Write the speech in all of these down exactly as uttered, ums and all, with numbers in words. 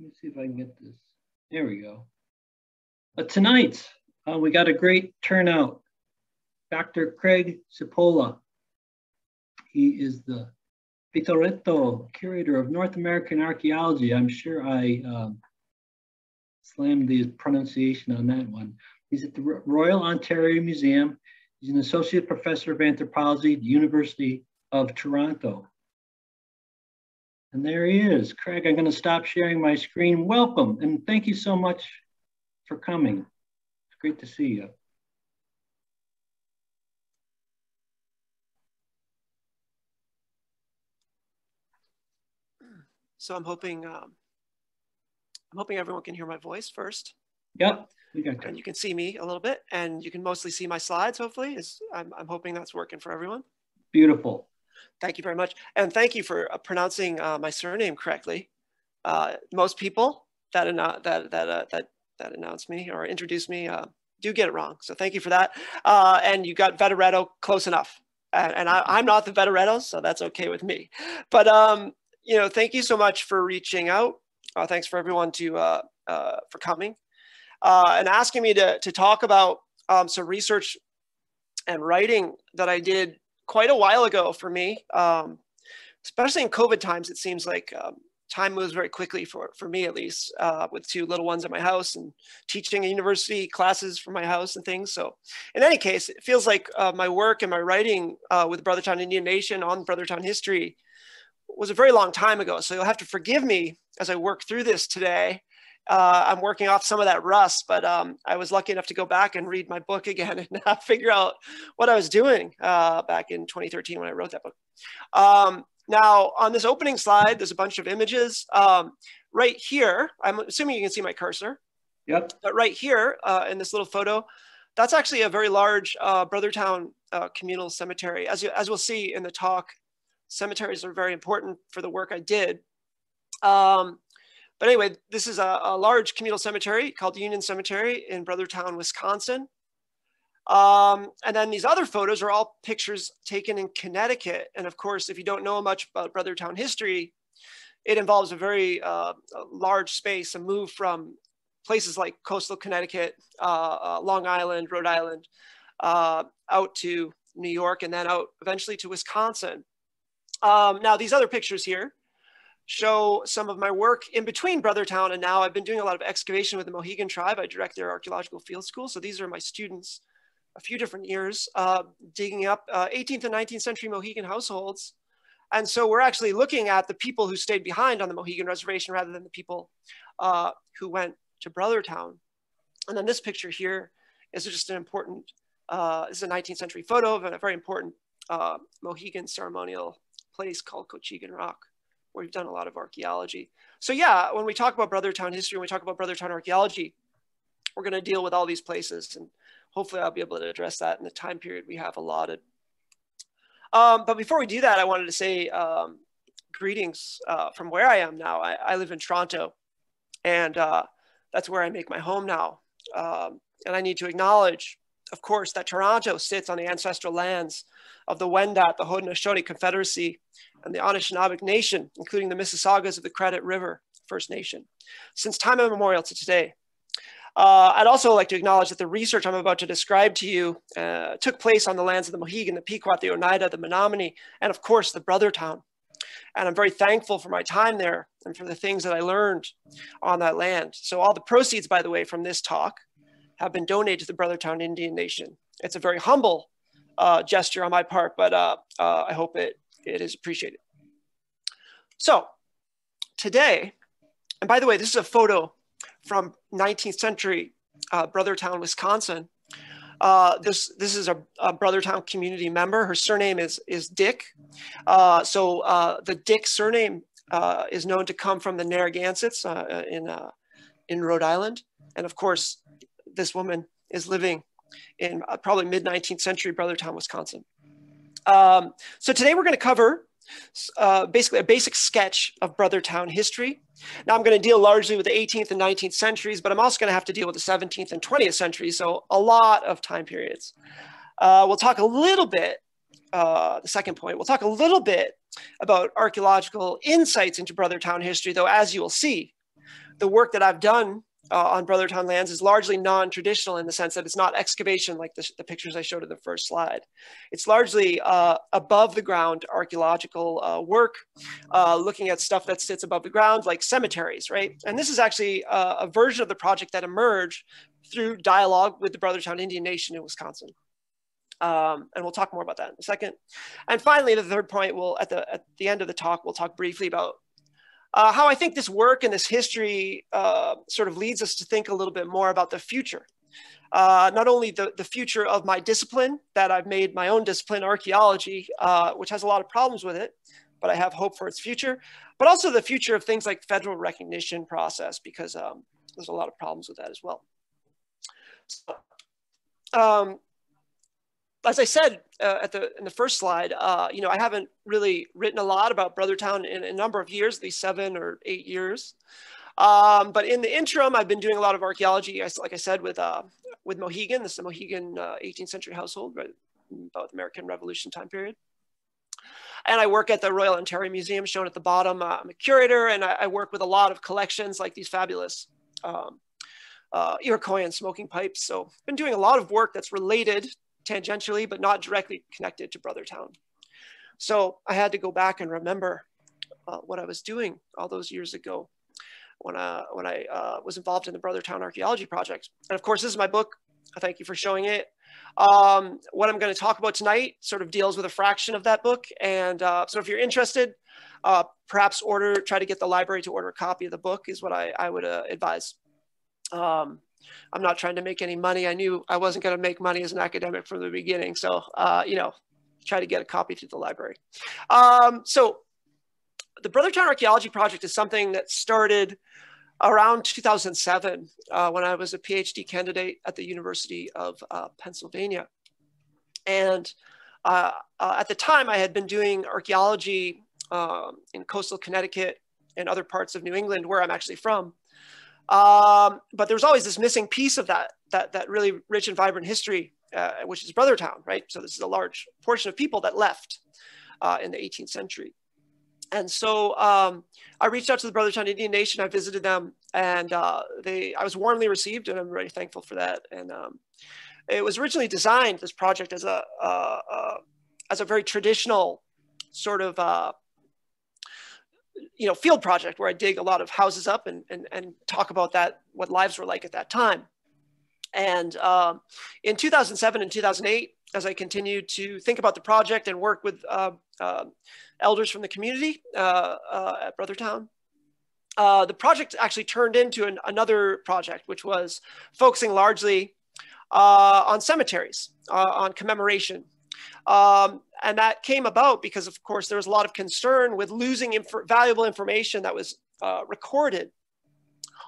Let me see if I can get this. There we go. But tonight, uh, we got a great turnout. Doctor Craig Cipolla. He is the Pitoretto Curator of North American Archaeology. I'm sure I um, slammed the pronunciation on that one. He's at the Royal Ontario Museum. He's an Associate Professor of Anthropology at the University of Toronto. And there he is. Craig, I'm gonna stop sharing my screen. Welcome, and thank you so much for coming. It's great to see you. So I'm hoping um, I'm hoping everyone can hear my voice first. Yep, we got you. And you can see me a little bit, and you can mostly see my slides. Hopefully, is I'm, I'm hoping that's working for everyone. Beautiful. Thank you very much, and thank you for uh, pronouncing uh, my surname correctly. Uh, most people that that that uh, that that announce me or introduce me uh, do get it wrong. So thank you for that. Uh, and you got Brothertown close enough, and, and I, I'm not the Brothertown, so that's okay with me. But um. You know, thank you so much for reaching out. Uh, thanks for everyone to uh, uh, for coming uh, and asking me to, to talk about um, some research and writing that I did quite a while ago for me, um, especially in COVID times. It seems like um, time moves very quickly for, for me, at least, uh, with two little ones at my house and teaching university classes from my house and things. So in any case, it feels like uh, my work and my writing uh, with Brothertown Indian Nation on Brothertown history was a very long time ago, so you'll have to forgive me as I work through this today. Uh, I'm working off some of that rust, but um, I was lucky enough to go back and read my book again and uh, figure out what I was doing uh, back in twenty thirteen when I wrote that book. Um, now, on this opening slide, there's a bunch of images. Um, right here, I'm assuming you can see my cursor. Yep. But right here uh, in this little photo, that's actually a very large uh, Brothertown uh, communal cemetery. As, you, as we'll see in the talk, cemeteries are very important for the work I did. Um, but anyway, this is a, a large communal cemetery called Union Cemetery in Brothertown, Wisconsin. Um, and then these other photos are all pictures taken in Connecticut. And of course, if you don't know much about Brothertown history, it involves a very uh, a large space, a move from places like coastal Connecticut, uh, uh, Long Island, Rhode Island, uh, out to New York, and then out eventually to Wisconsin. Um, now, these other pictures here show some of my work in between Brothertown and now. I've been doing a lot of excavation with the Mohegan tribe. I direct their archaeological field school. So these are my students, a few different years, uh, digging up uh, eighteenth and nineteenth century Mohegan households. And so we're actually looking at the people who stayed behind on the Mohegan reservation rather than the people uh, who went to Brothertown. And then this picture here is just an important, uh, this is a nineteenth century photo of a very important uh, Mohegan ceremonial place called Cochegan Rock, where we've done a lot of archaeology. So yeah, when we talk about Brothertown history, when we talk about Brothertown archaeology, we're going to deal with all these places, and hopefully I'll be able to address that in the time period we have allotted. Um, but before we do that, I wanted to say um, greetings uh, from where I am now. I, I live in Toronto, and uh, that's where I make my home now. Um, and I need to acknowledge, of course, that Toronto sits on the ancestral lands of the Wendat, the Haudenosaunee Confederacy, and the Anishinaabeg Nation, including the Mississaugas of the Credit River First Nation, since time immemorial to today. Uh, I'd also like to acknowledge that the research I'm about to describe to you uh, took place on the lands of the Mohegan, the Pequot, the Oneida, the Menominee, and of course, the Brothertown. And I'm very thankful for my time there and for the things that I learned on that land. So all the proceeds, by the way, from this talk have been donated to the Brothertown Indian Nation. It's a very humble uh, gesture on my part, but uh, uh, I hope it, it is appreciated. So today, and by the way, this is a photo from nineteenth century uh, Brothertown, Wisconsin. Uh, this, this is a, a Brothertown community member. Her surname is, is Dick. Uh, so uh, the Dick surname uh, is known to come from the Narragansetts uh, in, uh, in Rhode Island. And of course, this woman is living in probably mid nineteenth century Brothertown, Wisconsin. Um, so today we're going to cover uh, basically a basic sketch of Brothertown history. Now I'm going to deal largely with the eighteenth and nineteenth centuries, but I'm also going to have to deal with the seventeenth and twentieth century. So a lot of time periods. Uh, we'll talk a little bit, uh, the second point, we'll talk a little bit about archaeological insights into Brothertown history, though, as you will see, The work that I've done uh, on Brothertown lands is largely non-traditional in the sense that it's not excavation like the, the pictures I showed in the first slide. It's largely uh, above the ground archaeological uh, work, uh, looking at stuff that sits above the ground like cemeteries, right? And this is actually uh, a version of the project that emerged through dialogue with the Brothertown Indian Nation in Wisconsin. Um, and we'll talk more about that in a second. And finally, the third point, we'll, at the, at the end of the talk, we'll talk briefly about uh, how I think this work and this history uh, sort of leads us to think a little bit more about the future. Uh, not only the, the future of my discipline, that I've made my own discipline, archaeology, uh, which has a lot of problems with it, but I have hope for its future, but also the future of things like federal recognition process, because um, there's a lot of problems with that as well. So, um, as I said uh, at the, in the first slide, uh, you know, I haven't really written a lot about Brothertown in a number of years, at least seven or eight years. Um, but in the interim, I've been doing a lot of archaeology, like I said, with, uh, with Mohegan. This is a Mohegan uh, eighteenth century household, right, about the American Revolution time period. And I work at the Royal Ontario Museum, shown at the bottom. Uh, I'm a curator, and I, I work with a lot of collections like these fabulous um, uh, Iroquois and smoking pipes. So I've been doing a lot of work that's related tangentially, but not directly connected to Brothertown. So I had to go back and remember uh, what I was doing all those years ago when, uh, when I uh, was involved in the Brothertown Archaeology Project. And of course, this is my book. I thank you for showing it. Um, what I'm going to talk about tonight sort of deals with a fraction of that book. And uh, so if you're interested, uh, perhaps order, try to get the library to order a copy of the book is what I, I would uh, advise. Um, I'm not trying to make any money. I knew I wasn't going to make money as an academic from the beginning. So, uh, you know, try to get a copy through the library. Um, so the Brothertown Archaeology Project is something that started around two thousand seven uh, when I was a PhD candidate at the University of uh, Pennsylvania. And uh, uh, at the time I had been doing archaeology um, in coastal Connecticut and other parts of New England where I'm actually from. Um, but there was always this missing piece of that, that, that really rich and vibrant history, uh, which is Brothertown, right? So this is a large portion of people that left uh, in the eighteenth century. And so um, I reached out to the Brothertown Indian Nation. I visited them, and uh, they, I was warmly received, and I'm very thankful for that. And um, it was originally designed, this project, as a, uh, uh, as a very traditional sort of uh, you know, field project where I dig a lot of houses up and, and, and talk about that, what lives were like at that time. And um, in two thousand seven and two thousand eight, as I continued to think about the project and work with uh, uh, elders from the community uh, uh, at Brothertown, uh, the project actually turned into an, another project, which was focusing largely uh, on cemeteries, uh, on commemoration. Um, and that came about because, of course, there was a lot of concern with losing inf valuable information that was uh, recorded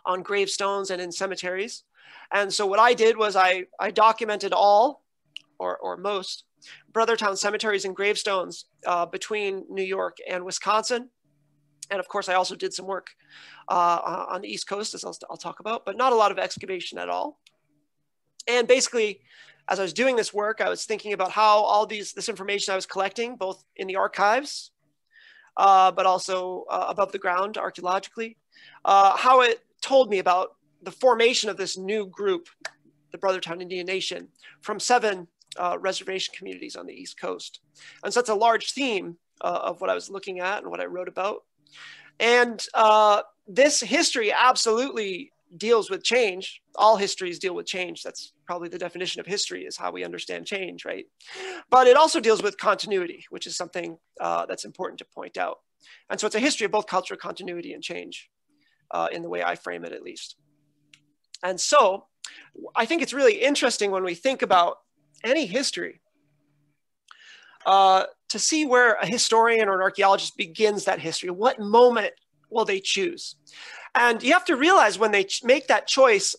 on gravestones and in cemeteries. And so what I did was I, I documented all, or, or most, Brothertown cemeteries and gravestones uh, between New York and Wisconsin. And of course, I also did some work uh, on the East Coast, as I'll, I'll talk about, but not a lot of excavation at all. And basically, as I was doing this work, I was thinking about how all these, this information I was collecting, both in the archives, uh, but also uh, above the ground archaeologically, uh, how it told me about the formation of this new group, the Brothertown Indian Nation, from seven uh, reservation communities on the East Coast. And so that's a large theme uh, of what I was looking at and what I wrote about. And uh, this history absolutely deals with change. All histories deal with change. That's probably the definition of history, is how we understand change, right? But it also deals with continuity, which is something uh, that's important to point out. And so it's a history of both cultural continuity and change, uh, in the way I frame it, at least. And so I think it's really interesting when we think about any history uh, to see where a historian or an archaeologist begins that history. What moment will they choose? And you have to realize when they make that choice,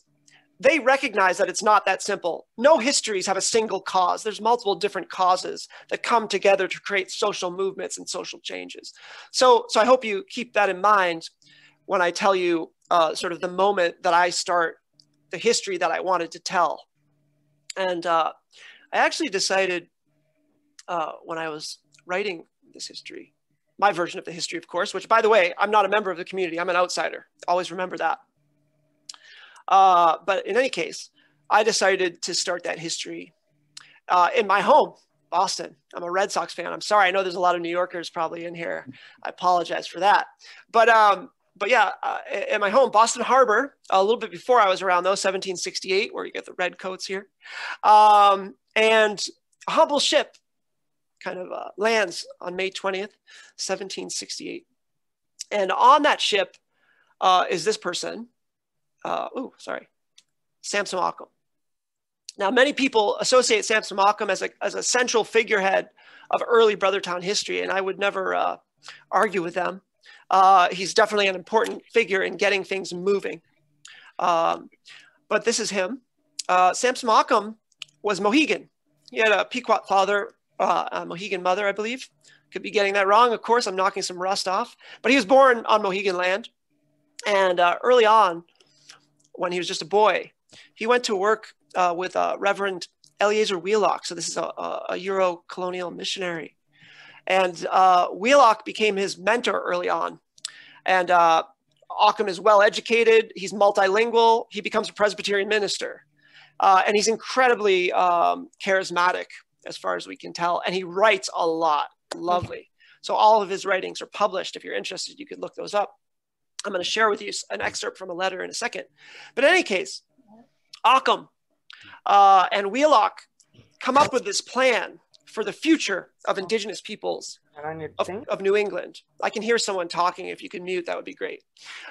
they recognize that it's not that simple. No histories have a single cause. There's multiple different causes that come together to create social movements and social changes. So, so I hope you keep that in mind when I tell you uh, sort of the moment that I start the history that I wanted to tell. And uh, I actually decided uh, when I was writing this history, my version of the history, of course, which, by the way, I'm not a member of the community. I'm an outsider. Always remember that. Uh, but in any case, I decided to start that history uh, in my home, Boston. I'm a Red Sox fan. I'm sorry. I know there's a lot of New Yorkers probably in here. I apologize for that. But um, but yeah, uh, in my home, Boston Harbor, a little bit before I was around though, seventeen sixty-eight, where you get the red coats here. Um, and a humble ship kind of uh, lands on May twentieth, seventeen sixty-eight. And on that ship uh, is this person. Uh, oh, sorry, Samson Occom. Now, many people associate Samson Occom as a, as a central figurehead of early Brothertown history, and I would never uh, argue with them. Uh, he's definitely an important figure in getting things moving. Um, but this is him. Uh, Samson Occom was Mohegan. He had a Pequot father, uh, a Mohegan mother, I believe. Could be getting that wrong, of course. I'm knocking some rust off. But he was born on Mohegan land, and uh, early on, when he was just a boy, he went to work uh, with uh, Reverend Eleazar Wheelock. So this is a, a, a Euro-colonial missionary. And uh, Wheelock became his mentor early on. And uh, Occom is well-educated. He's multilingual. He becomes a Presbyterian minister. Uh, and he's incredibly um, charismatic, as far as we can tell. And he writes a lot. Lovely. So all of his writings are published. If you're interested, you could look those up. I'm going to share with you an excerpt from a letter in a second. But in any case, Occom uh, and Wheelock come up with this plan for the future of Indigenous peoples of, of New England. I can hear someone talking. If you can mute, that would be great.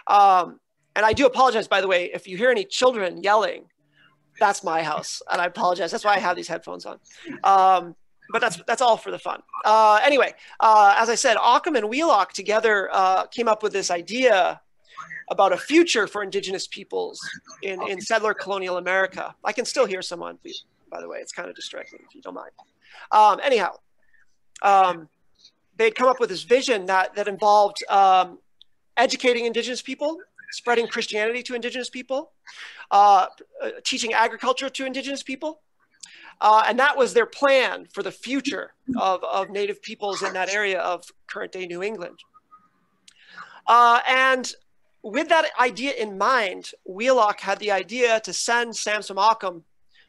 Um, and I do apologize, by the way, if you hear any children yelling, that's my house. And I apologize. That's why I have these headphones on. Um, But that's, that's all for the fun. Uh, anyway, uh, as I said, Occom and Wheelock together uh, came up with this idea about a future for Indigenous peoples in, in settler colonial America. I can still hear someone, please, by the way. It's kind of distracting, if you don't mind. Um, anyhow, um, they'd come up with this vision that, that involved um, educating Indigenous people, spreading Christianity to Indigenous people, uh, teaching agriculture to Indigenous people. Uh, and that was their plan for the future of, of Native peoples in that area of current-day New England. Uh, and with that idea in mind, Wheelock had the idea to send Samson Occom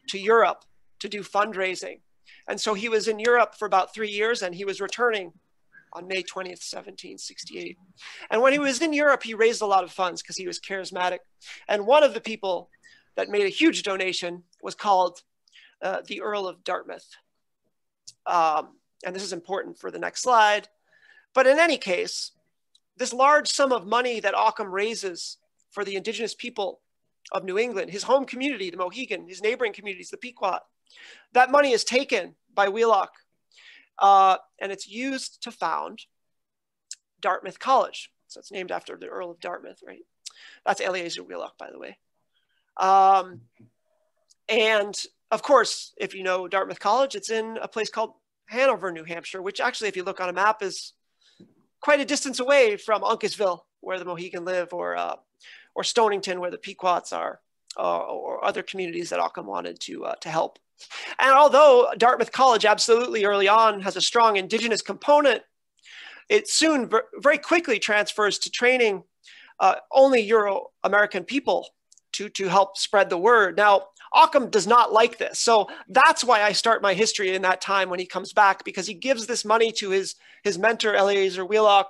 to Europe to do fundraising. And so he was in Europe for about three years, and he was returning on May twentieth, seventeen sixty-eight. And when he was in Europe, he raised a lot of funds because he was charismatic. And one of the people that made a huge donation was called Uh, the Earl of Dartmouth. Um, and this is important for the next slide. But in any case, this large sum of money that Occom raises for the Indigenous people of New England, his home community, the Mohegan, his neighboring communities, the Pequot, that money is taken by Wheelock uh, and it's used to found Dartmouth College. So it's named after the Earl of Dartmouth, right? That's Eleazar Wheelock, by the way. Um, and Of course, if you know Dartmouth College, it's in a place called Hanover, New Hampshire, which actually, if you look on a map, is quite a distance away from Uncasville, where the Mohegan live, or uh, or Stonington, where the Pequots are, uh, or other communities that Occom wanted to, uh, to help. And although Dartmouth College absolutely early on has a strong Indigenous component, it soon very quickly transfers to training uh, only Euro-American people to, to help spread the word. Now, Occom does not like this. So that's why I start my history in that time when he comes back, because he gives this money to his, his mentor, Eleazar Wheelock,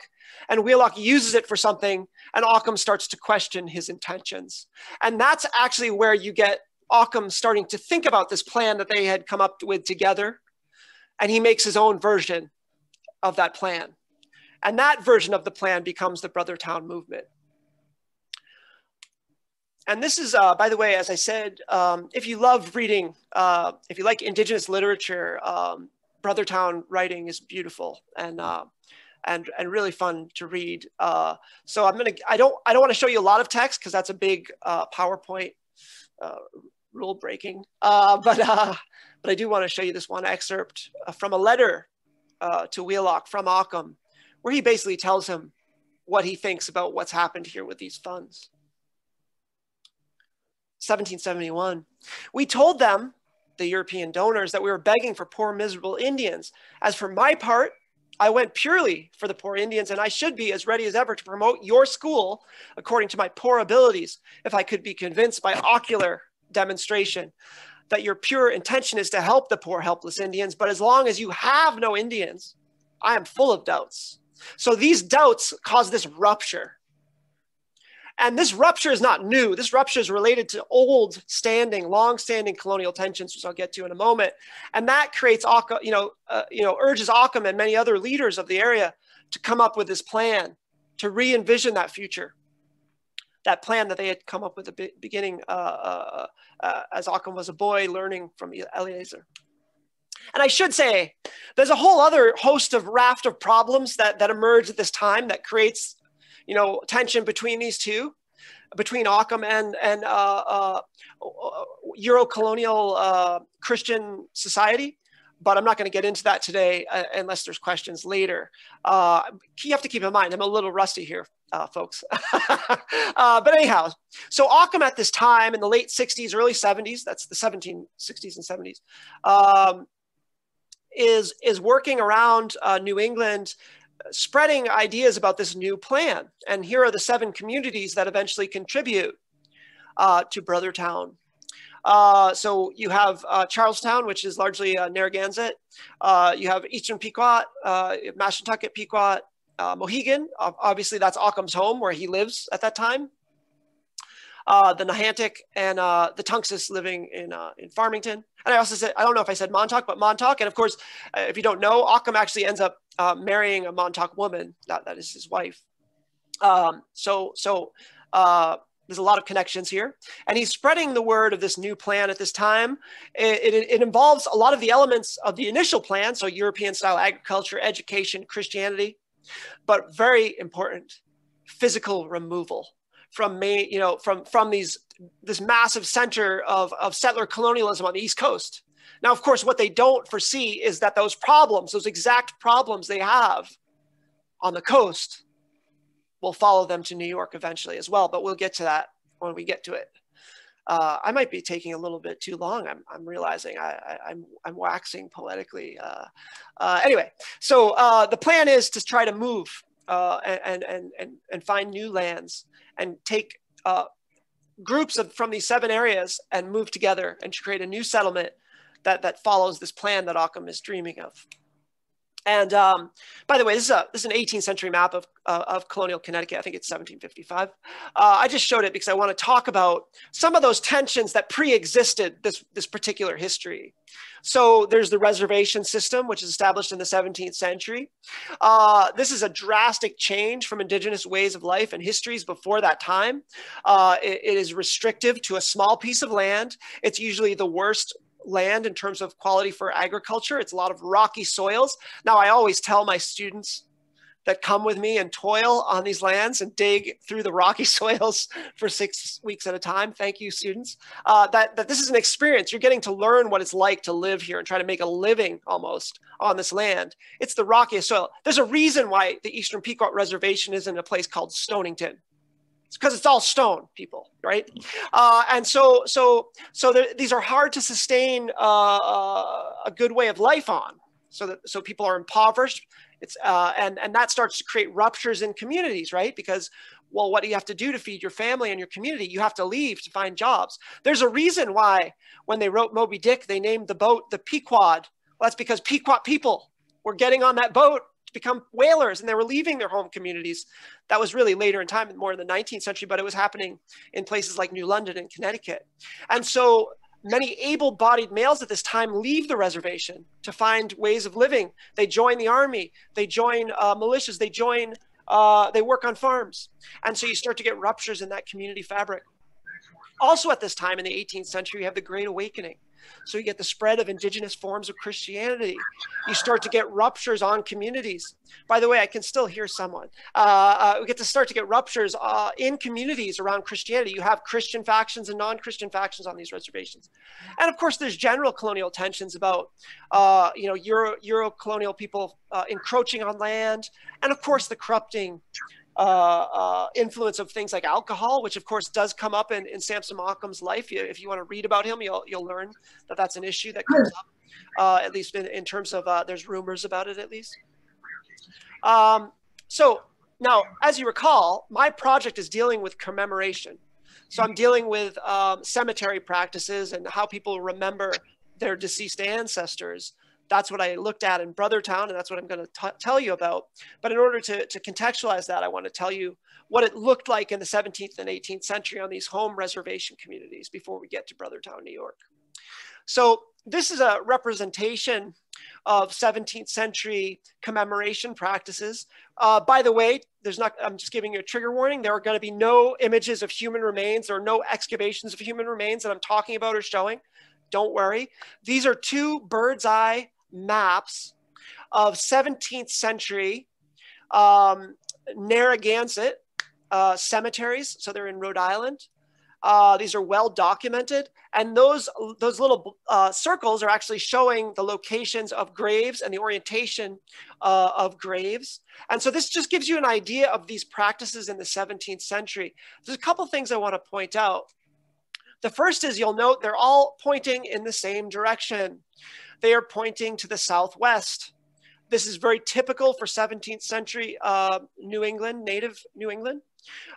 and Wheelock uses it for something, and Occom starts to question his intentions. And that's actually where you get Occom starting to think about this plan that they had come up with together, and he makes his own version of that plan. And that version of the plan becomes the Brothertown movement. And this is, uh, by the way, as I said, um, if you love reading, uh, if you like Indigenous literature, um, Brothertown writing is beautiful and uh, and and really fun to read. Uh, so I'm gonna, I don't, I don't want to show you a lot of text because that's a big uh, PowerPoint uh, rule breaking. Uh, but uh, but I do want to show you this one excerpt from a letter uh, to Wheelock from Occom, where he basically tells him what he thinks about what's happened here with these funds. seventeen seventy-one. We told them, the European donors, that we were begging for poor, miserable Indians. As for my part, I went purely for the poor Indians, and I should be as ready as ever to promote your school according to my poor abilities, if I could be convinced by ocular demonstration that your pure intention is to help the poor helpless Indians. But as long as you have no Indians, I am full of doubts. So these doubts cause this rupture. And this rupture is not new. This rupture is related to old standing, long-standing colonial tensions, which I'll get to in a moment. And that creates, you know, uh, you know, urges Occom and many other leaders of the area to come up with this plan, to re-envision that future, that plan that they had come up with at the beginning uh, uh, uh, as Occom was a boy learning from Eleazar. And I should say, there's a whole other host of raft of problems that, that emerge at this time that creates, you know, tension between these two, between Occom and, and uh, uh, Euro-colonial uh, Christian society. But I'm not going to get into that today uh, unless there's questions later. Uh, you have to keep in mind, I'm a little rusty here, uh, folks. uh, but anyhow, so Occom at this time in the late sixties, early seventies, that's the seventeen sixties and seventies, um, is, is working around uh, New England, spreading ideas about this new plan. And here are the seven communities that eventually contribute uh, to Brothertown. Uh, so you have uh, Charlestown, which is largely uh, Narragansett. Uh, you have Eastern Pequot, uh, Mashantucket Pequot, uh, Mohegan. Obviously, that's Occam's home where he lives at that time. Uh, the Niantic and uh, the Tunxis living in, uh, in Farmington. And I also said, I don't know if I said Montauk, but Montauk. And of course, if you don't know, Occom actually ends up uh, marrying a Montauk woman. That, that is his wife. Um, so so uh, there's a lot of connections here. And he's spreading the word of this new plan at this time. It, it, it involves a lot of the elements of the initial plan, so European-style agriculture, education, Christianity, but very important, physical removal from May, you know, from from these this massive center of, of settler colonialism on the East Coast. Now, of course, what they don't foresee is that those problems, those exact problems they have on the coast, will follow them to New York eventually as well. But we'll get to that when we get to it. Uh, I might be taking a little bit too long. I'm, I'm realizing I, I, I'm, I'm waxing poetically. Uh, uh, anyway, so uh, the plan is to try to move uh, and and and and find new lands, and take uh, groups of, from these seven areas and move together and create a new settlement that, that follows this plan that Occom is dreaming of. And um, by the way, this is, a, this is an eighteenth century map of, uh, of colonial Connecticut. I think it's seventeen fifty-five. Uh, I just showed it because I want to talk about some of those tensions that pre-existed this, this particular history. So there's the reservation system, which is established in the seventeenth century. Uh, this is a drastic change from indigenous ways of life and histories before that time. Uh, it, it is restrictive to a small piece of land. It's usually the worst land in terms of quality for agriculture. It's a lot of rocky soils. Now, I always tell my students that come with me and toil on these lands and dig through the rocky soils for six weeks at a time. Thank you, students. Uh, that, that this is an experience. You're getting to learn what it's like to live here and try to make a living almost on this land. It's the rockiest soil. There's a reason why the Eastern Pequot Reservation is in a place called Stonington. Because it's all stone, people, right? Uh, and so, so, so there, these are hard to sustain uh, a good way of life on. So, that, so people are impoverished. It's uh, and and that starts to create ruptures in communities, right? Because, well, what do you have to do to feed your family and your community? You have to leave to find jobs. There's a reason why when they wrote Moby Dick, they named the boat the Pequod. Well, that's because Pequot people were getting on that boat to become whalers, and they were leaving their home communities. That was really later in time, more in the nineteenth century, but it was happening in places like New London and Connecticut. And so many able-bodied males at this time leave the reservation to find ways of living. They join the army, they join uh, militias, they join, uh, they work on farms. And so you start to get ruptures in that community fabric. Also at this time in the eighteenth century, you have the Great Awakening. So you get the spread of indigenous forms of Christianity. You start to get ruptures on communities. By the way, I can still hear someone. Uh, uh, we get to start to get ruptures uh, in communities around Christianity. You have Christian factions and non-Christian factions on these reservations. And of course, there's general colonial tensions about, uh, you know, Euro, Euro-colonial people uh, encroaching on land. And of course, the corrupting Uh, uh, influence of things like alcohol, which of course does come up in, in Samson Occom's life. You, if you want to read about him, you'll, you'll learn that that's an issue that comes up, uh, at least in, in terms of, uh, there's rumors about it at least. Um, so now, as you recall, my project is dealing with commemoration. So I'm dealing with um, cemetery practices and how people remember their deceased ancestors. That's what I looked at in Brothertown, and that's what I'm going to tell you about. But in order to, to contextualize that, I want to tell you what it looked like in the seventeenth and eighteenth century on these home reservation communities before we get to Brothertown, New York. So this is a representation of seventeenth century commemoration practices. Uh, by the way, there's not, I'm just giving you a trigger warning. There are going to be no images of human remains or no excavations of human remains that I'm talking about or showing. Don't worry. These are two bird's eye maps of seventeenth century um, Narragansett uh, cemeteries. So they're in Rhode Island. Uh, these are well documented, and those those little uh, circles are actually showing the locations of graves and the orientation uh, of graves. And so this just gives you an idea of these practices in the seventeenth century. There's a couple things I want to point out. The first is, you'll note they're all pointing in the same direction. They are pointing to the southwest. This is very typical for seventeenth century uh, New England, native New England.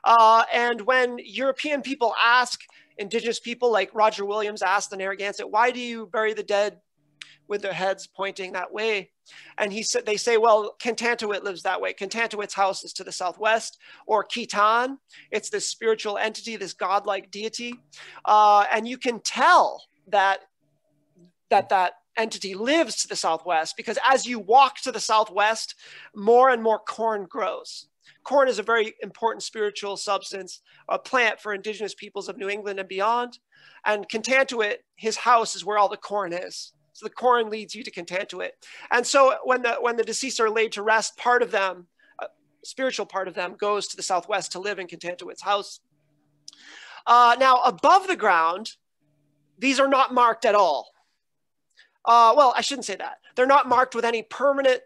Uh, and when European people ask indigenous people, like Roger Williams asked the Narragansett, why do you bury the dead with their heads pointing that way? And he said, they say, well, Cautantowwit lives that way. Cautantowwit's house is to the southwest, or Khitan. It's this spiritual entity, this godlike deity. Uh, and you can tell that that that entity lives to the southwest, because as you walk to the southwest, more and more corn grows. Corn is a very important spiritual substance, a plant for indigenous peoples of New England and beyond. And Cautantowwit, his house, is where all the corn is. So the corn leads you to Cautantowwit. And so when the, when the deceased are laid to rest, part of them, a spiritual part of them, goes to the southwest to live in Cantantowit's house. Uh, now, above the ground, these are not marked at all. Uh, well, I shouldn't say that. They're not marked with any permanent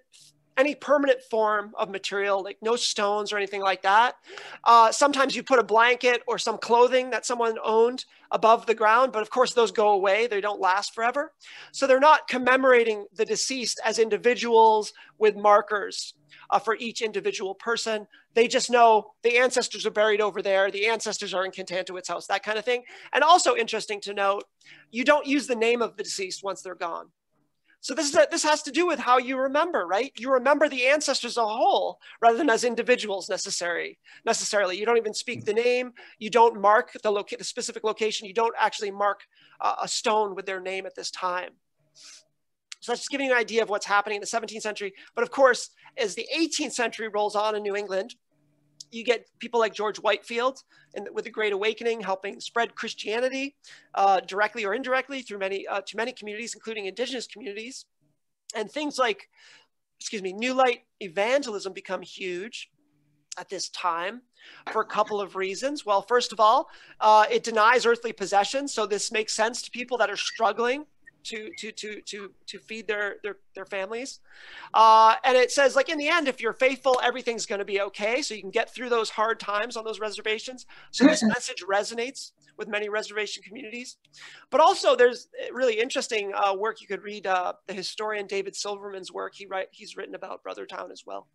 any permanent form of material, like no stones or anything like that. Uh, sometimes you put a blanket or some clothing that someone owned above the ground, but of course those go away. They don't last forever. So they're not commemorating the deceased as individuals with markers uh, for each individual person. They just know the ancestors are buried over there. The ancestors are in Cautantowwit's house, that kind of thing. And also interesting to note, you don't use the name of the deceased once they're gone. So this, is a, this has to do with how you remember, right? You remember the ancestors as a whole rather than as individuals necessary, necessarily. You don't even speak the name. You don't mark the, loca the specific location. You don't actually mark uh, a stone with their name at this time. So that's just giving you an idea of what's happening in the seventeenth century. But of course, as the eighteenth century rolls on in New England, you get people like George Whitefield and with the Great Awakening helping spread Christianity uh, directly or indirectly through many, uh, to many communities, including indigenous communities. And things like, excuse me, New Light evangelism become huge at this time for a couple of reasons. Well, first of all, uh, it denies earthly possessions. So this makes sense to people that are struggling to, to, to, to, to feed their, their, their families. Uh, and it says, like, in the end, if you're faithful, everything's going to be okay. So you can get through those hard times on those reservations. So this message resonates with many reservation communities. But also there's really interesting uh, work. You could read uh, the historian David Silverman's work. He write, he's written about Brothertown as well.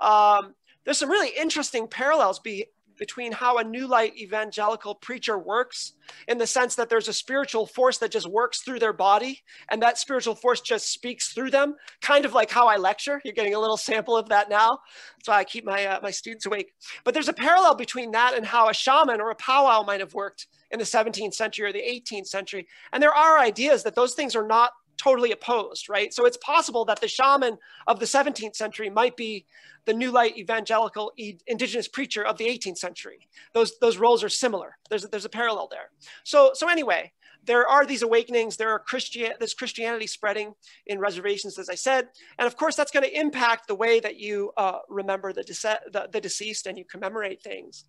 Um, there's some really interesting parallels be, between how a New Light evangelical preacher works, in the sense that there's a spiritual force that just works through their body, and that spiritual force just speaks through them, kind of like how I lecture. You're getting a little sample of that now. That's why I keep my, uh, my students awake. But there's a parallel between that and how a shaman or a powwow might have worked in the seventeenth century or the eighteenth century. And there are ideas that those things are not totally opposed, right? So it's possible that the shaman of the seventeenth century might be the New Light evangelical e indigenous preacher of the eighteenth century. Those, those roles are similar. There's a, there's a parallel there. So, so anyway, there are these awakenings. There are Christian, there's Christianity spreading in reservations, as I said. And of course, that's going to impact the way that you uh, remember the, the, the deceased and you commemorate things.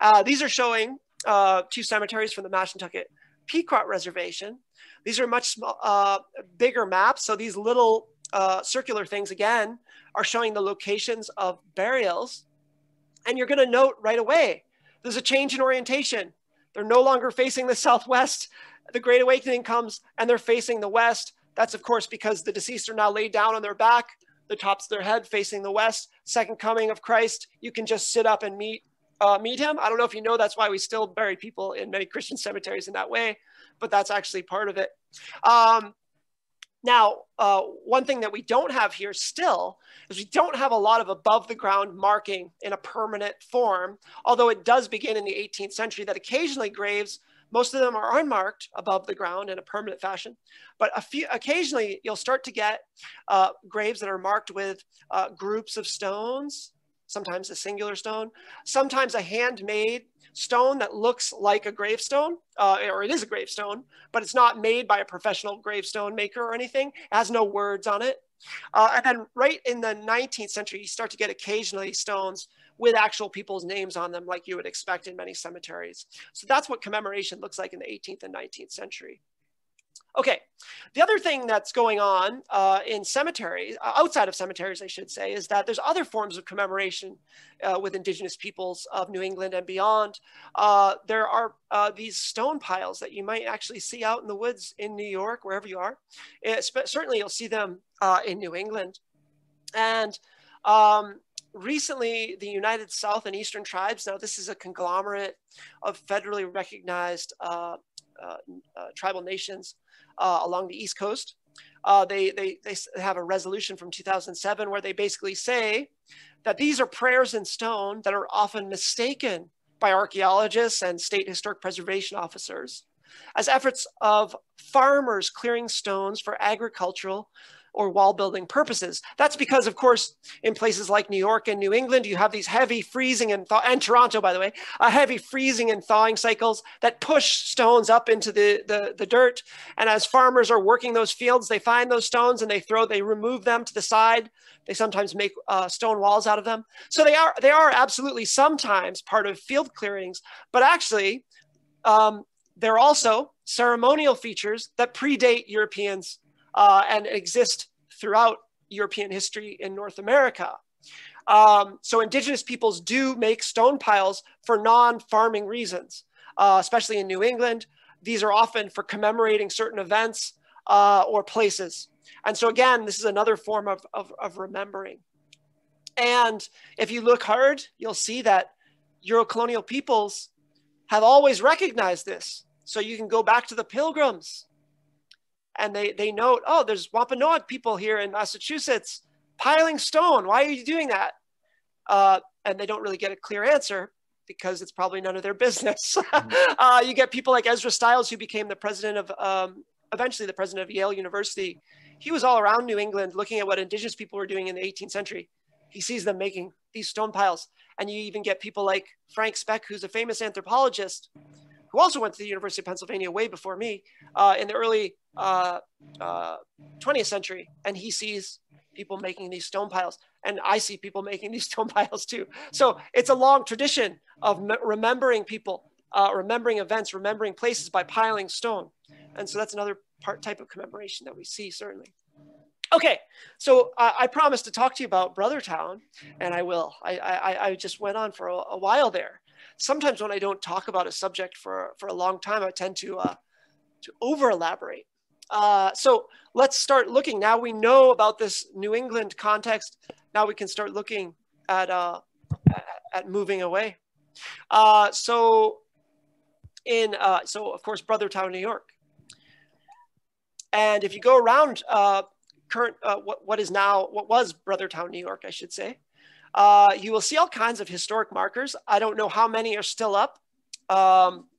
Uh, these are showing uh, two cemeteries from the Mashantucket Pequot reservation. These are much uh, bigger maps. So these little uh, circular things, again, are showing the locations of burials. And you're going to note right away, there's a change in orientation. They're no longer facing the southwest. The Great Awakening comes and they're facing the west. That's, of course, because the deceased are now laid down on their back. the tops of their head facing the west. Second coming of Christ, you can just sit up and meet uh, meet him. I don't know if you know, that's why we still bury people in many Christian cemeteries in that way, but that's actually part of it. Um, Now, uh, one thing that we don't have here still is we don't have a lot of above the ground marking in a permanent form, although it does begin in the eighteenth century that occasionally graves, most of them are unmarked above the ground in a permanent fashion, but a few, occasionally you'll start to get uh, graves that are marked with uh, groups of stones, sometimes a singular stone, sometimes a handmade stone that looks like a gravestone, uh, or it is a gravestone, but it's not made by a professional gravestone maker or anything. It has no words on it. Uh, and then right in the nineteenth century, you start to get occasionally stones with actual people's names on them, like you would expect in many cemeteries. So that's what commemoration looks like in the eighteenth and nineteenth century. Okay, the other thing that's going on uh, in cemeteries, uh, outside of cemeteries, I should say, is that there's other forms of commemoration uh, with Indigenous peoples of New England and beyond. Uh, there are uh, these stone piles that you might actually see out in the woods in New York, wherever you are. It's, certainly you'll see them uh, in New England. And um, recently, the United South and Eastern Tribes, now this is a conglomerate of federally recognized uh, uh, uh, tribal nations, Uh, along the East Coast. Uh, they, they, they have a resolution from two thousand seven where they basically say that these are prayers in stone that are often mistaken by archaeologists and state historic preservation officers as efforts of farmers clearing stones for agricultural or wall building purposes. That's because, of course, in places like New York and New England, you have these heavy freezing and, thaw and Toronto, by the way, uh, heavy freezing and thawing cycles that push stones up into the, the, the dirt. And as farmers are working those fields, they find those stones and they throw, they remove them to the side. They sometimes make uh, stone walls out of them. So they are, they are absolutely sometimes part of field clearings, but actually um, they're also ceremonial features that predate Europeans Uh, and exist throughout European history in North America. Um, so Indigenous peoples do make stone piles for non-farming reasons, uh, especially in New England. These are often for commemorating certain events uh, or places. And so again, this is another form of, of, of remembering. And if you look hard, you'll see that Eurocolonial peoples have always recognized this. So you can go back to the Pilgrims, and they, they note, oh, there's Wampanoag people here in Massachusetts piling stone. Why are you doing that? Uh, and they don't really get a clear answer because it's probably none of their business. Mm-hmm. uh, you get people like Ezra Stiles, who became the president of, um, eventually the president of Yale University. He was all around New England looking at what Indigenous people were doing in the eighteenth century. He sees them making these stone piles. And you even get people like Frank Speck, who's a famous anthropologist, who also went to the University of Pennsylvania way before me uh, in the early uh, uh, twentieth century. And he sees people making these stone piles. And I see people making these stone piles too. So it's a long tradition of remembering people, uh, remembering events, remembering places by piling stone. And so that's another part type of commemoration that we see, certainly. Okay, so uh, I promised to talk to you about Brothertown, and I will. I, I, I just went on for a, a while there. Sometimes when I don't talk about a subject for, for a long time, I tend to, uh, to over-elaborate. Uh, so let's start looking. Now we know about this New England context. Now we can start looking at, uh, at moving away. Uh, so, in, uh, so, of course, Brothertown, New York. And if you go around uh, current, uh, what, what is now, what was Brothertown, New York, I should say, Uh, you will see all kinds of historic markers. I don't know how many are still up, um,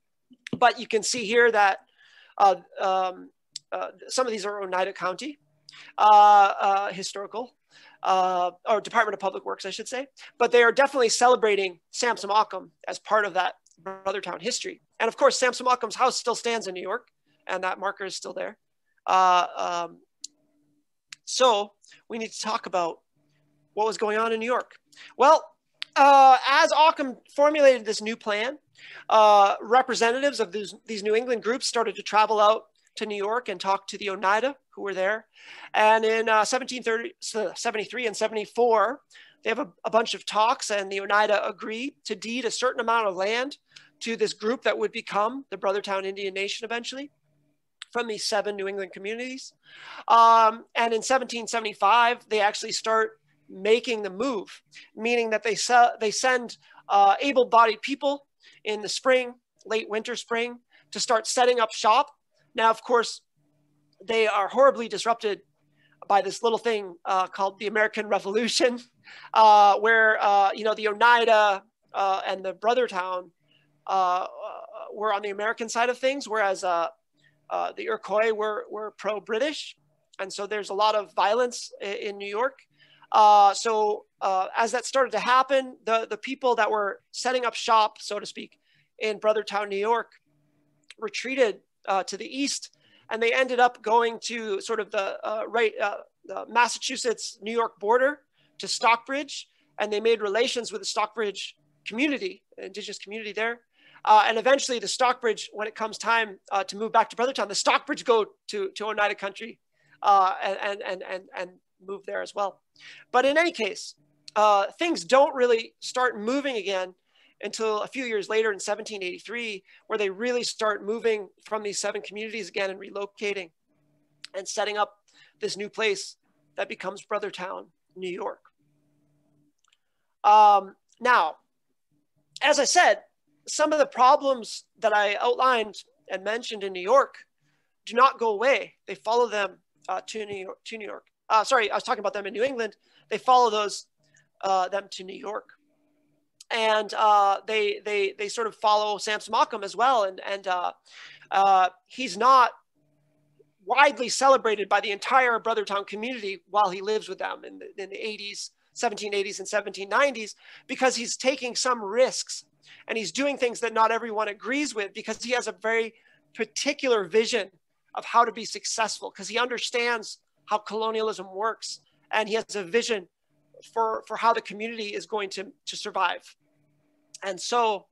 but you can see here that uh, um, uh, some of these are Oneida County uh, uh, historical, uh, or Department of Public Works, I should say. But they are definitely celebrating Samson Occom as part of that Brothertown history. And of course, Samson Occom's house still stands in New York, and that marker is still there. Uh, um, so we need to talk about what was going on in New York. Well, uh, as Occom formulated this new plan, uh, representatives of these, these New England groups started to travel out to New York and talk to the Oneida who were there. And in uh, seventeen seventy-three and seventy-four, they have a, a bunch of talks, and the Oneida agree to deed a certain amount of land to this group that would become the Brothertown Indian Nation eventually. from these seven New England communities. Um, and in seventeen seventy-five, they actually start making the move, meaning that they, sell, they send uh, able-bodied people in the spring, late winter, spring, to start setting up shop. Now, of course, they are horribly disrupted by this little thing uh, called the American Revolution, uh, where, uh, you know, the Oneida uh, and the Brothertown uh, were on the American side of things, whereas uh, uh, the Iroquois were, were pro-British. And so there's a lot of violence in, in New York. Uh, so uh, as that started to happen, the, the people that were setting up shop, so to speak, in Brothertown, New York, retreated uh, to the east, and they ended up going to sort of the uh, right uh, the Massachusetts-New York border to Stockbridge, and they made relations with the Stockbridge community, indigenous community there. Uh, and eventually the Stockbridge, when it comes time uh, to move back to Brothertown, the Stockbridge go to, to Oneida country uh, and, and, and, and move there as well. But in any case, uh, things don't really start moving again until a few years later in seventeen eighty-three, where they really start moving from these seven communities again and relocating and setting up this new place that becomes Brothertown, New York. Um, now, as I said, some of the problems that I outlined and mentioned in New York do not go away. They follow them uh, to New York. To New York. Uh, sorry, I was talking about them in New England. They follow those uh, them to New York. And uh, they, they, they sort of follow Samson Occom as well. And, and uh, uh, he's not widely celebrated by the entire Brothertown community while he lives with them in the, in the eighties, seventeen eighties and seventeen nineties, because he's taking some risks and he's doing things that not everyone agrees with, because he has a very particular vision of how to be successful, because he understands how colonialism works and he has a vision for, for how the community is going to, to survive. And so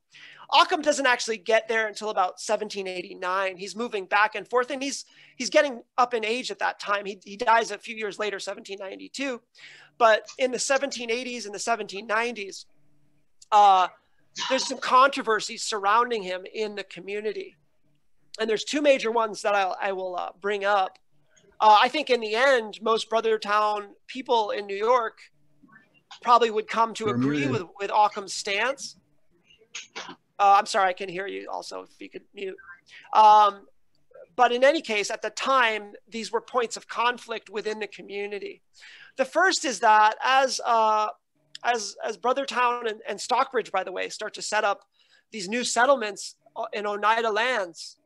Occom doesn't actually get there until about seventeen eighty-nine. He's moving back and forth, and he's, he's getting up in age at that time. He, he dies a few years later, seventeen ninety-two. But in the seventeen eighties and the seventeen nineties, uh, there's some controversies surrounding him in the community. And there's two major ones that I'll, I will uh, bring up. Uh, I think in the end, most Brothertown people in New York probably would come to agree with, with Occom's stance. Uh, I'm sorry, I can hear you also, if you could mute. Um, but in any case, at the time, these were points of conflict within the community. The first is that as, uh, as, as Brothertown and, and Stockbridge, by the way, start to set up these new settlements in Oneida lands,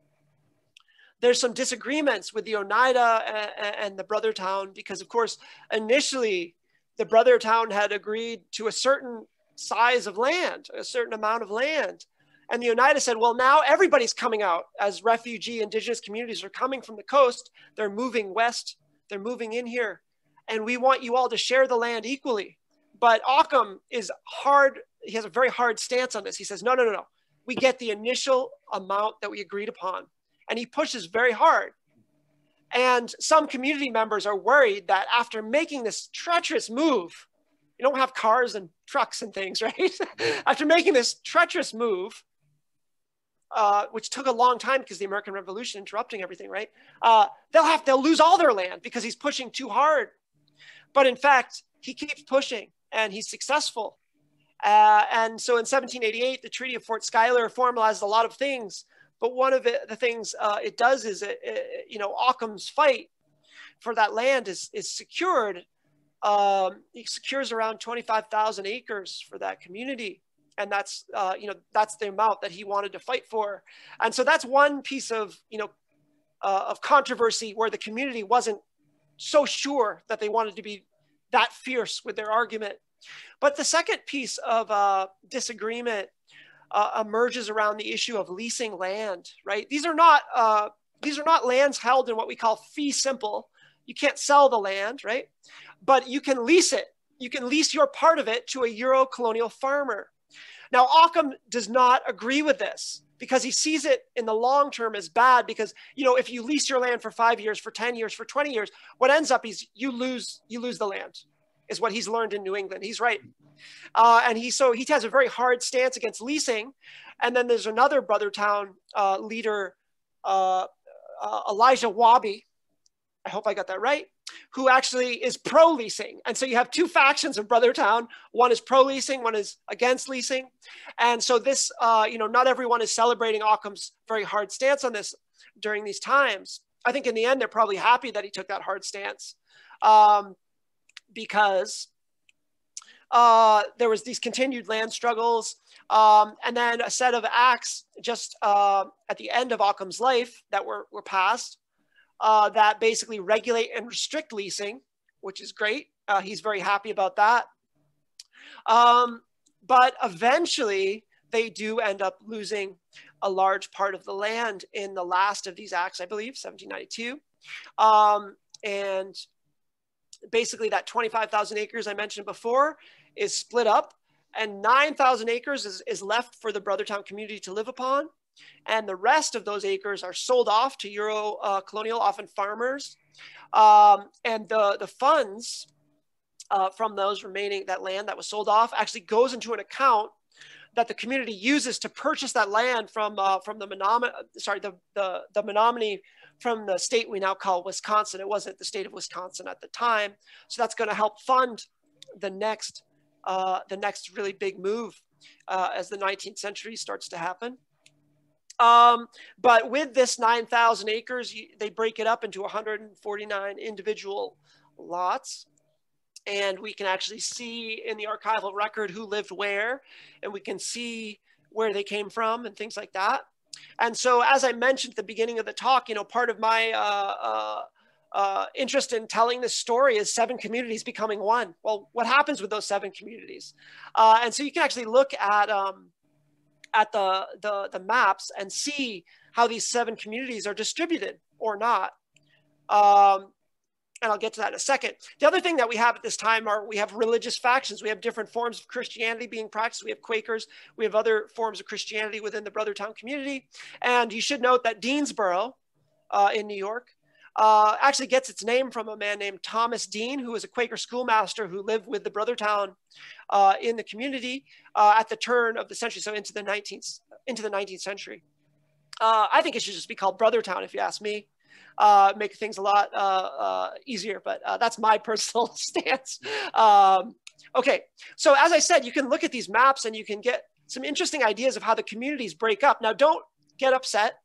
there's some disagreements with the Oneida and, and the Brothertown, because of course, initially, the Brothertown had agreed to a certain size of land, a certain amount of land. And the Oneida said, well, now everybody's coming out as refugee indigenous communities are coming from the coast. They're moving west, they're moving in here. And we want you all to share the land equally. But Occom is hard, he has a very hard stance on this. He says, no, no, no, no. We get the initial amount that we agreed upon. And he pushes very hard. And some community members are worried that after making this treacherous move, you don't have cars and trucks and things, right? After making this treacherous move, uh, which took a long time because the American Revolution interrupting everything, right? Uh, they'll have, they'll lose all their land because he's pushing too hard. But in fact, he keeps pushing and he's successful. Uh, and so in seventeen eighty-eight, the Treaty of Fort Schuyler formalized a lot of things. But one of the things uh, it does is, it, it, you know, Occom's fight for that land is, is secured. Um, he secures around twenty-five thousand acres for that community. And that's, uh, you know, that's the amount that he wanted to fight for. And so that's one piece of, you know, uh, of controversy where the community wasn't so sure that they wanted to be that fierce with their argument. But the second piece of uh, disagreement Uh, emerges around the issue of leasing land, right? These are not uh, these are not lands held in what we call fee simple. You can't sell the land, right? But you can lease it. You can lease your part of it to a Euro colonial farmer. Now, Occom does not agree with this because he sees it in the long term as bad, because, you know, if you lease your land for five years, for ten years, for twenty years, what ends up is you lose, you lose the land, is what he's learned in New England. He's right. Uh, and he so he has a very hard stance against leasing. And then there's another Brothertown uh, leader, uh, uh, Elijah Wabi, I hope I got that right, who actually is pro-leasing. And so you have two factions of Brothertown. One is pro-leasing, one is against leasing. And so this, uh, you know, not everyone is celebrating Occom's very hard stance on this during these times. I think in the end, they're probably happy that he took that hard stance um, because uh, there was these continued land struggles. Um, and then a set of acts just uh, at the end of Occom's life that were, were passed. Uh, that basically regulate and restrict leasing, which is great. Uh, he's very happy about that. Um, but eventually they do end up losing a large part of the land in the last of these acts, I believe, seventeen ninety-two. Um, and basically that twenty-five thousand acres I mentioned before is split up, and nine thousand acres is, is left for the Brothertown community to live upon. And the rest of those acres are sold off to Euro uh, colonial, often farmers. Um, and the, the funds uh, from those remaining, that land that was sold off, actually goes into an account that the community uses to purchase that land from, uh, from the Menominee, sorry, the, the, the Menominee from the state we now call Wisconsin. It wasn't the state of Wisconsin at the time. So that's going to help fund the next, uh, the next really big move uh, as the nineteenth century starts to happen. Um, but with this nine thousand acres, you, they break it up into one hundred forty-nine individual lots. And we can actually see in the archival record who lived where, and we can see where they came from and things like that. And so, as I mentioned at the beginning of the talk, you know, part of my uh, uh, uh, interest in telling this story is seven communities becoming one. Well, what happens with those seven communities? Uh, and so you can actually look at, um, at the, the, the maps and see how these seven communities are distributed or not. Um, and I'll get to that in a second. The other thing that we have at this time are we have religious factions. We have different forms of Christianity being practiced. We have Quakers. We have other forms of Christianity within the Brothertown community. And you should note that Deansboro uh, in New York uh, actually gets its name from a man named Thomas Dean, who was a Quaker schoolmaster who lived with the Brothertown uh, in the community uh, at the turn of the century, so into the nineteenth, into the nineteenth century. Uh, I think it should just be called Brothertown, if you ask me. Uh, make things a lot uh, uh, easier, but uh, that's my personal stance. Um, okay, so as I said, you can look at these maps and you can get some interesting ideas of how the communities break up. Now, don't get upset.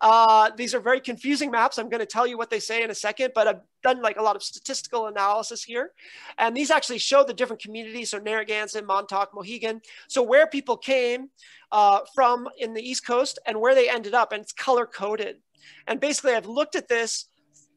Uh, these are very confusing maps. I'm going to tell you what they say in a second, but I've done like a lot of statistical analysis here. And these actually show the different communities, so Narragansett, Montauk, Mohegan. So where people came uh, from in the East Coast and where they ended up, and it's color-coded. And basically I've looked at this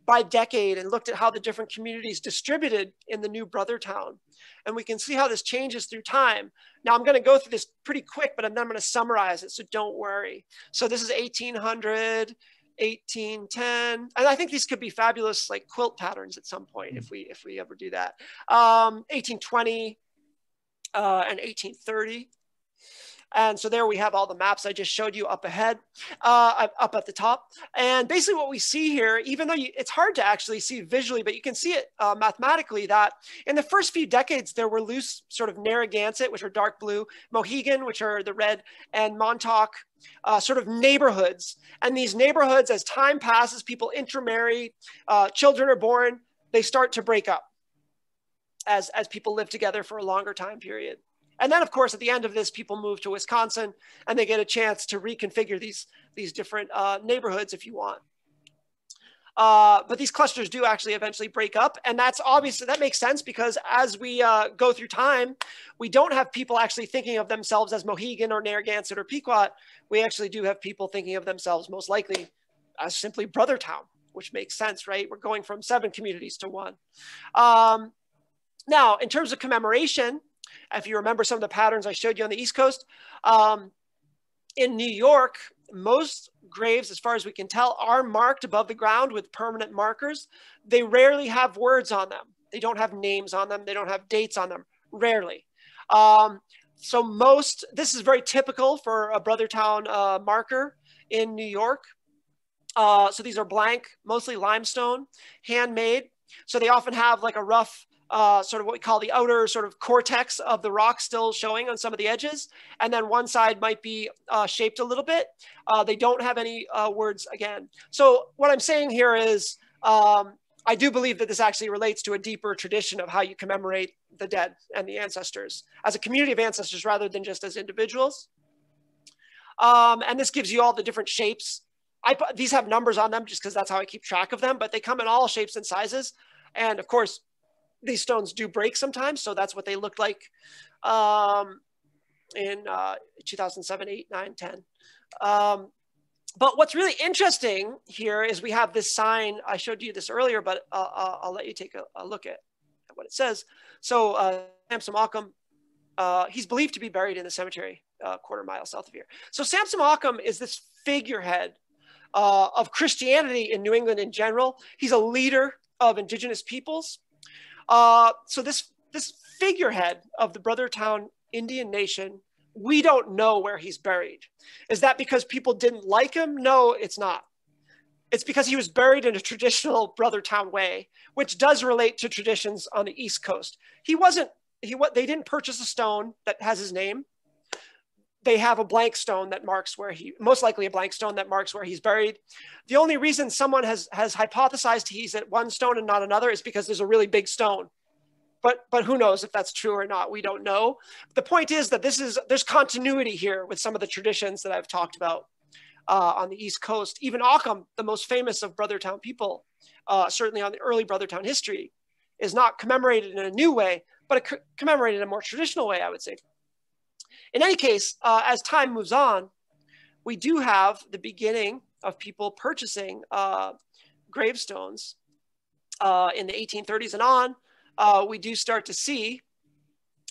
by decade and looked at how the different communities distributed in the new Brothertown. And we can see how this changes through time. Now I'm gonna go through this pretty quick, but I'm not gonna summarize it, so don't worry. So this is eighteen hundred, eighteen ten, and I think these could be fabulous like quilt patterns at some point if we, if we ever do that. Um, eighteen twenty uh, and eighteen thirty. And so there we have all the maps I just showed you up ahead, uh, up at the top. And basically what we see here, even though you, it's hard to actually see visually, but you can see it uh, mathematically, that in the first few decades, there were loose sort of Narragansett, which are dark blue, Mohegan, which are the red, and Montauk, uh, sort of neighborhoods. And these neighborhoods, as time passes, people intermarry, uh, children are born, they start to break up as, as people live together for a longer time period. And then, of course, at the end of this, people move to Wisconsin and they get a chance to reconfigure these, these different uh, neighborhoods if you want. Uh, but these clusters do actually eventually break up. And that's obviously, that makes sense, because as we uh, go through time, we don't have people actually thinking of themselves as Mohegan or Narragansett or Pequot. We actually do have people thinking of themselves most likely as simply Brothertown, which makes sense, right? We're going from seven communities to one. Um, now, in terms of commemoration, if you remember some of the patterns I showed you on the East Coast, um, in New York, most graves, as far as we can tell, are marked above the ground with permanent markers. They rarely have words on them. They don't have names on them. They don't have dates on them, rarely. Um, so most, this is very typical for a Brothertown uh, marker in New York. Uh, so these are blank, mostly limestone, handmade. So they often have like a rough uh, sort of what we call the outer sort of cortex of the rock still showing on some of the edges. And then one side might be uh, shaped a little bit. Uh, they don't have any uh, words again. So what I'm saying here is, um, I do believe that this actually relates to a deeper tradition of how you commemorate the dead and the ancestors as a community of ancestors rather than just as individuals. Um, and this gives you all the different shapes. I put, these have numbers on them just because that's how I keep track of them, but they come in all shapes and sizes. And of course, these stones do break sometimes, so that's what they looked like um, in uh, two thousand seven, eight, nine, ten. Um, But what's really interesting here is we have this sign. I showed you this earlier, but uh, I'll let you take a, a look at what it says. So uh, Samson Occom, uh, he's believed to be buried in the cemetery a uh, quarter mile south of here. So Samson Occom is this figurehead uh, of Christianity in New England in general. He's a leader of indigenous peoples. Uh, so this, this figurehead of the Brothertown Indian Nation, we don't know where he's buried. Is that because people didn't like him? No, it's not. It's because he was buried in a traditional Brothertown way, which does relate to traditions on the East Coast. He wasn't, he what they didn't purchase a stone that has his name. They have a blank stone that marks where he, most likely a blank stone that marks where he's buried. The only reason someone has, has hypothesized he's at one stone and not another is because there's a really big stone. But, but who knows if that's true or not, we don't know. The point is that this is, there's continuity here with some of the traditions that I've talked about uh, on the East Coast. Even Occom, the most famous of Brothertown people, uh, certainly on the early Brothertown history, is not commemorated in a new way, but co commemorated in a more traditional way, I would say. In any case, uh, as time moves on, we do have the beginning of people purchasing uh, gravestones uh, in the eighteen thirties and on. Uh, we do start to see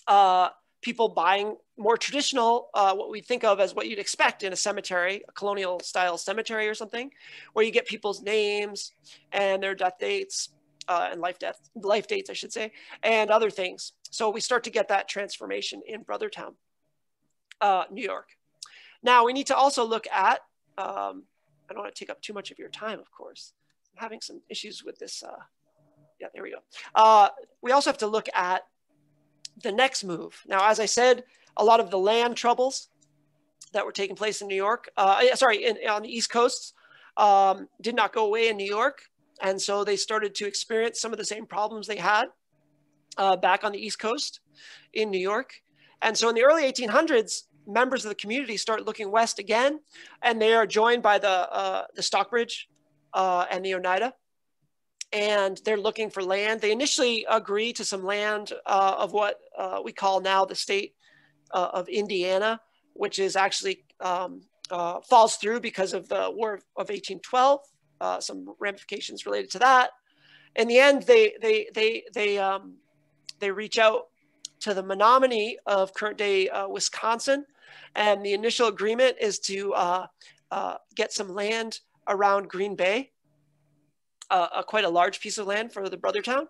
uh, people buying more traditional, uh, what we think of as what you'd expect in a cemetery, a colonial style cemetery or something, where you get people's names and their death dates uh, and life death, life dates, I should say, and other things. So we start to get that transformation in Brothertown, uh, New York. Now we need to also look at, um, I don't want to take up too much of your time, of course. I'm having some issues with this. Uh, Yeah, there we go. Uh, we also have to look at the next move. Now, as I said, a lot of the land troubles that were taking place in New York, uh, sorry, in, on the East Coast, um, did not go away in New York. And so they started to experience some of the same problems they had uh, back on the East Coast in New York. And so in the early eighteen hundreds, members of the community start looking west again, and they are joined by the, uh, the Stockbridge uh, and the Oneida. And they're looking for land. They initially agree to some land uh, of what uh, we call now the state uh, of Indiana, which is actually um, uh, falls through because of the War of, of eighteen twelve, uh, some ramifications related to that. In the end, they, they, they, they, um, they reach out to the Menominee of current day uh, Wisconsin. And the initial agreement is to uh, uh, get some land around Green Bay. Uh, a, quite a large piece of land for the Brothertown.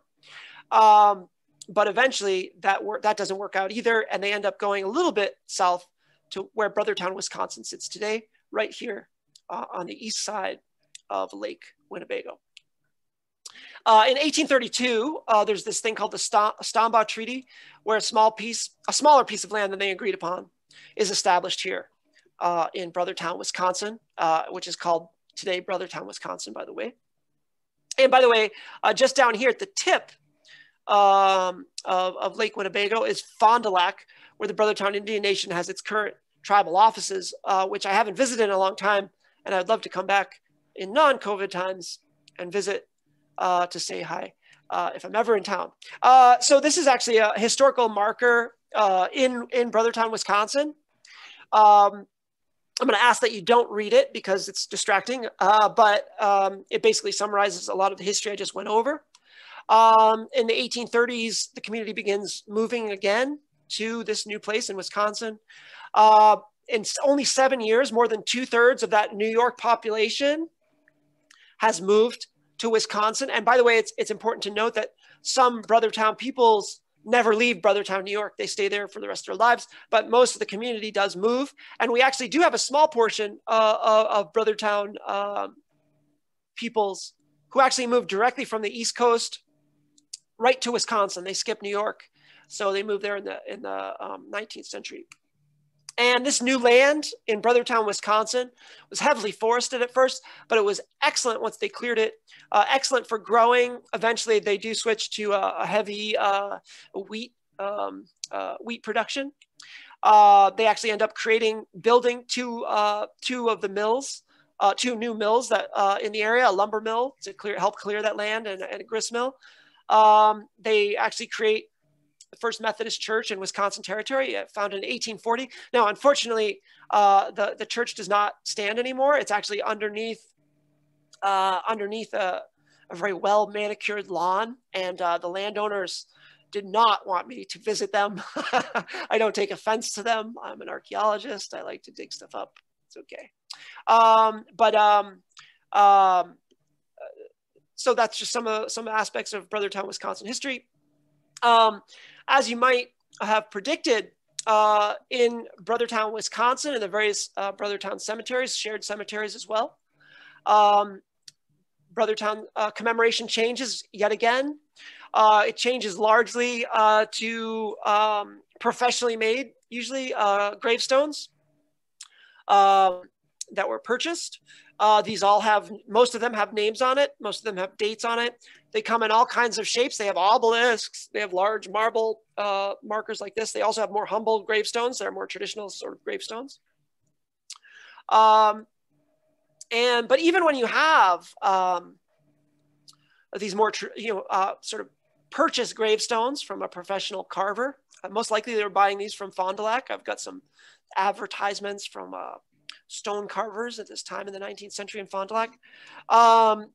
Um, but eventually that, that doesn't work out either. And they end up going a little bit south to where Brothertown, Wisconsin sits today, right here uh, on the east side of Lake Winnebago. Uh, in eighteen thirty-two, uh, there's this thing called the Sta Stambaugh Treaty, where a small piece, a smaller piece of land than they agreed upon is established here uh, in Brothertown, Wisconsin, uh, which is called today Brothertown, Wisconsin, by the way. And by the way, uh, just down here at the tip um, of, of Lake Winnebago is Fond du Lac, where the Brothertown Indian Nation has its current tribal offices, uh, which I haven't visited in a long time. And I'd love to come back in non-COVID times and visit uh, to say hi uh, if I'm ever in town. Uh, so this is actually a historical marker uh, in, in Brothertown, Wisconsin. Um, I'm going to ask that you don't read it because it's distracting, uh, but um, it basically summarizes a lot of the history I just went over. Um, in the eighteen thirties, the community begins moving again to this new place in Wisconsin. Uh, in only seven years, more than two thirds of that New York population has moved to Wisconsin. And by the way, it's, it's important to note that some Brothertown peoples never leave Brothertown, New York. They stay there for the rest of their lives, but most of the community does move. And we actually do have a small portion uh, of Brothertown um, peoples who actually moved directly from the East Coast right to Wisconsin. They skipped New York. So they moved there in the, in the um, nineteenth century. And this new land in Brothertown, Wisconsin was heavily forested at first, but it was excellent once they cleared it. Uh, excellent for growing. Eventually they do switch to a, a heavy uh, wheat, um, uh, wheat production. Uh, they actually end up creating, building two, uh, two of the mills, uh, two new mills that uh, in the area, a lumber mill to clear, help clear that land, and, and a grist mill. Um, they actually create the first Methodist church in Wisconsin Territory, founded in eighteen forty. Now, unfortunately, uh, the, the church does not stand anymore. It's actually underneath, uh, underneath a, a very well manicured lawn, and uh, the landowners did not want me to visit them. I don't take offense to them. I'm an archaeologist. I like to dig stuff up. It's okay. Um, but um, um, so that's just some of some aspects of Brothertown, Wisconsin history. Um, as you might have predicted, uh, in Brothertown, Wisconsin, and the various uh, Brothertown cemeteries, shared cemeteries as well, um, Brothertown uh, commemoration changes yet again. Uh, it changes largely uh, to um, professionally made, usually, uh, gravestones uh, that were purchased. Uh, these all have, most of them have names on it. Most of them have dates on it. They come in all kinds of shapes. They have obelisks. They have large marble uh, markers like this. They also have more humble gravestones. They're more traditional sort of gravestones. Um, and, but even when you have um, these more, you know, uh, sort of purchased gravestones from a professional carver, uh, most likely they were buying these from Fond du Lac. I've got some advertisements from uh, stone carvers at this time in the nineteenth century in Fond du Lac. Um,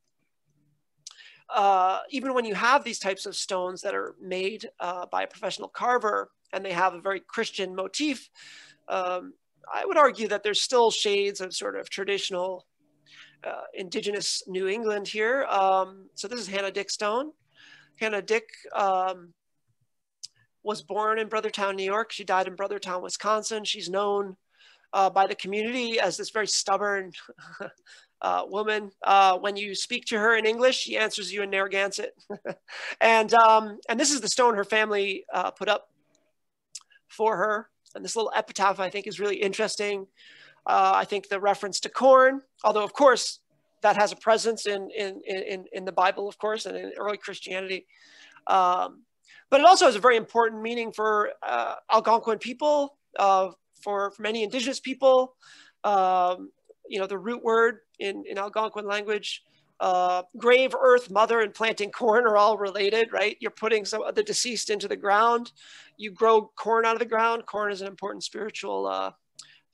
uh, even when you have these types of stones that are made uh, by a professional carver, and they have a very Christian motif, um, I would argue that there's still shades of sort of traditional uh, indigenous New England here. Um, so this is Hannah Dick stone. Hannah Dick um, was born in Brothertown, New York. She died in Brothertown, Wisconsin. She's known uh, by the community as this very stubborn uh, woman. Uh, when you speak to her in English, she answers you in Narragansett. and, um, and this is the stone her family uh, put up for her. And this little epitaph, I think, is really interesting. Uh, I think the reference to corn, although, of course, that has a presence in, in, in, in the Bible, of course, and in early Christianity. Um, but it also has a very important meaning for uh, Algonquin people, uh, for, for many indigenous people. Um, you know, the root word in, in Algonquin language, uh, grave, earth, mother, and planting corn are all related, right? You're putting some of the deceased into the ground. You grow corn out of the ground. Corn is an important spiritual uh,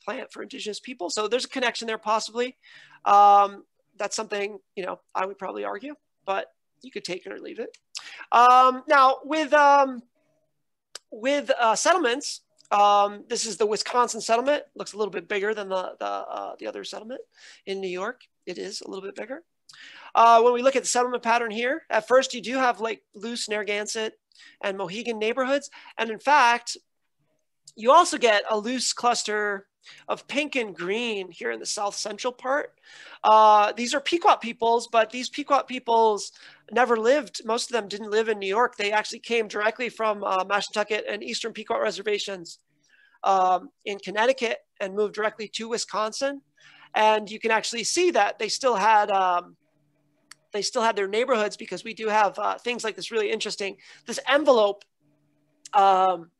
plant for indigenous people. So there's a connection there possibly. Um, that's something, you know, I would probably argue, but you could take it or leave it. Um, now with, um, with uh, settlements, um, this is the Wisconsin settlement. Looks a little bit bigger than the, the, uh, the other settlement in New York. It is a little bit bigger. Uh, when we look at the settlement pattern here, at first you do have like loose Narragansett and Mohegan neighborhoods. And in fact, you also get a loose cluster of pink and green here in the south central part. Uh, these are Pequot peoples, but these Pequot peoples never lived. Most of them didn't live in New York. They actually came directly from uh, Mashantucket and Eastern Pequot reservations um, in Connecticut and moved directly to Wisconsin. And you can actually see that they still had um, they still had their neighborhoods, because we do have uh, things like this really interesting, this envelope um,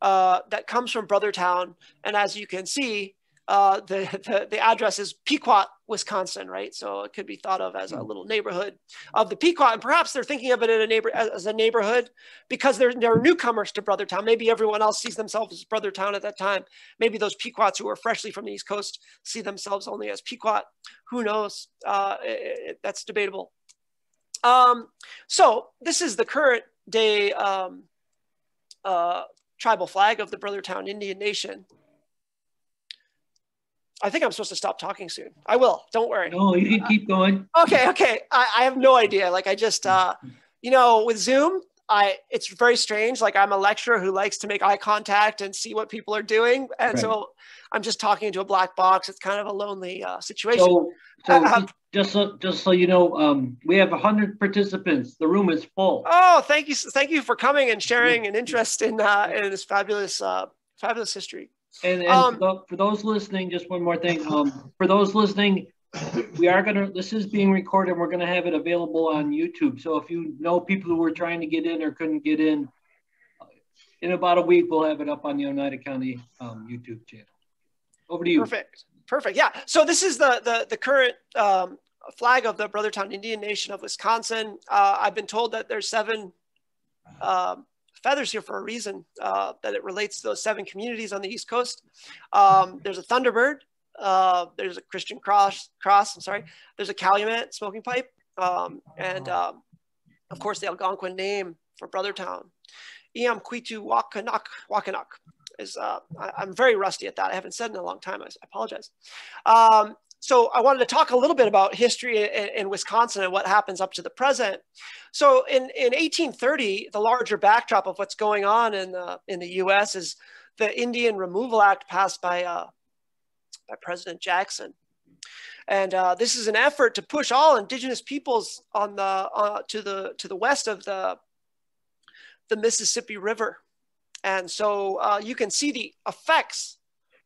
uh, that comes from Brothertown. And as you can see, uh, the, the, the address is Pequot, Wisconsin, right? So it could be thought of as a little neighborhood of the Pequot. And perhaps they're thinking of it in a neighbor, as, as a neighborhood because they're, they're newcomers to Brothertown. Maybe everyone else sees themselves as Brothertown at that time. Maybe those Pequots who are freshly from the East Coast see themselves only as Pequot. Who knows? Uh, it, it, that's debatable. Um, so this is the current day um, uh, tribal flag of the Brothertown Indian Nation. I think I'm supposed to stop talking soon. I will. Don't worry. No, you can keep going. Uh, okay, okay. I, I have no idea. Like I just, uh, you know, with Zoom, I, it's very strange. Like, I'm a lecturer who likes to make eye contact and see what people are doing. And right. so I'm just talking into a black box. It's kind of a lonely uh, situation. So, so um, just, so, just so you know, um, we have one hundred participants. The room is full. Oh, thank you. Thank you for coming and sharing an interest in, uh, in this fabulous, uh, fabulous history. And, and um, for, for those listening, just one more thing. Um, for those listening, we are going to, this is being recorded and we're going to have it available on YouTube. So if you know people who were trying to get in or couldn't get in, in about a week, we'll have it up on the Oneida County um, YouTube channel. Over to you. Perfect. Perfect. Yeah. So this is the, the, the current um, flag of the Brothertown Indian Nation of Wisconsin. Uh, I've been told that there's seven uh, feathers here for a reason, uh, that it relates to those seven communities on the East Coast. Um, there's a Thunderbird. Uh, there's a Christian cross, cross, I'm sorry. There's a Calumet smoking pipe. Um, and um, of course, the Algonquin name for Brothertown. Iam Kwitu Wakanak, Wakanak is, uh, I, I'm very rusty at that. I haven't said in a long time. I, I apologize. Um, so I wanted to talk a little bit about history in, in Wisconsin and what happens up to the present. So in, in eighteen thirty, the larger backdrop of what's going on in the, in the U S is the Indian Removal Act passed by uh, by President Jackson. And uh, this is an effort to push all indigenous peoples on the, uh, to, the, to the west of the, the Mississippi River. And so uh, you can see the effects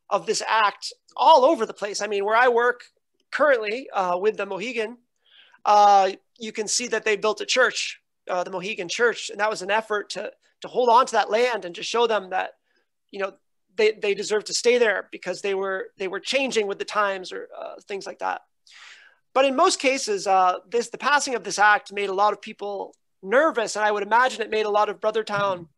of this act all over the place. I mean, where I work currently uh, with the Mohegan, uh, you can see that they built a church, uh, the Mohegan Church. And that was an effort to, to hold on to that land and to show them that, you know, They, they deserve to stay there because they were they were changing with the times or uh, things like that. But in most cases, uh, this the passing of this act made a lot of people nervous, and I would imagine it made a lot of Brothertown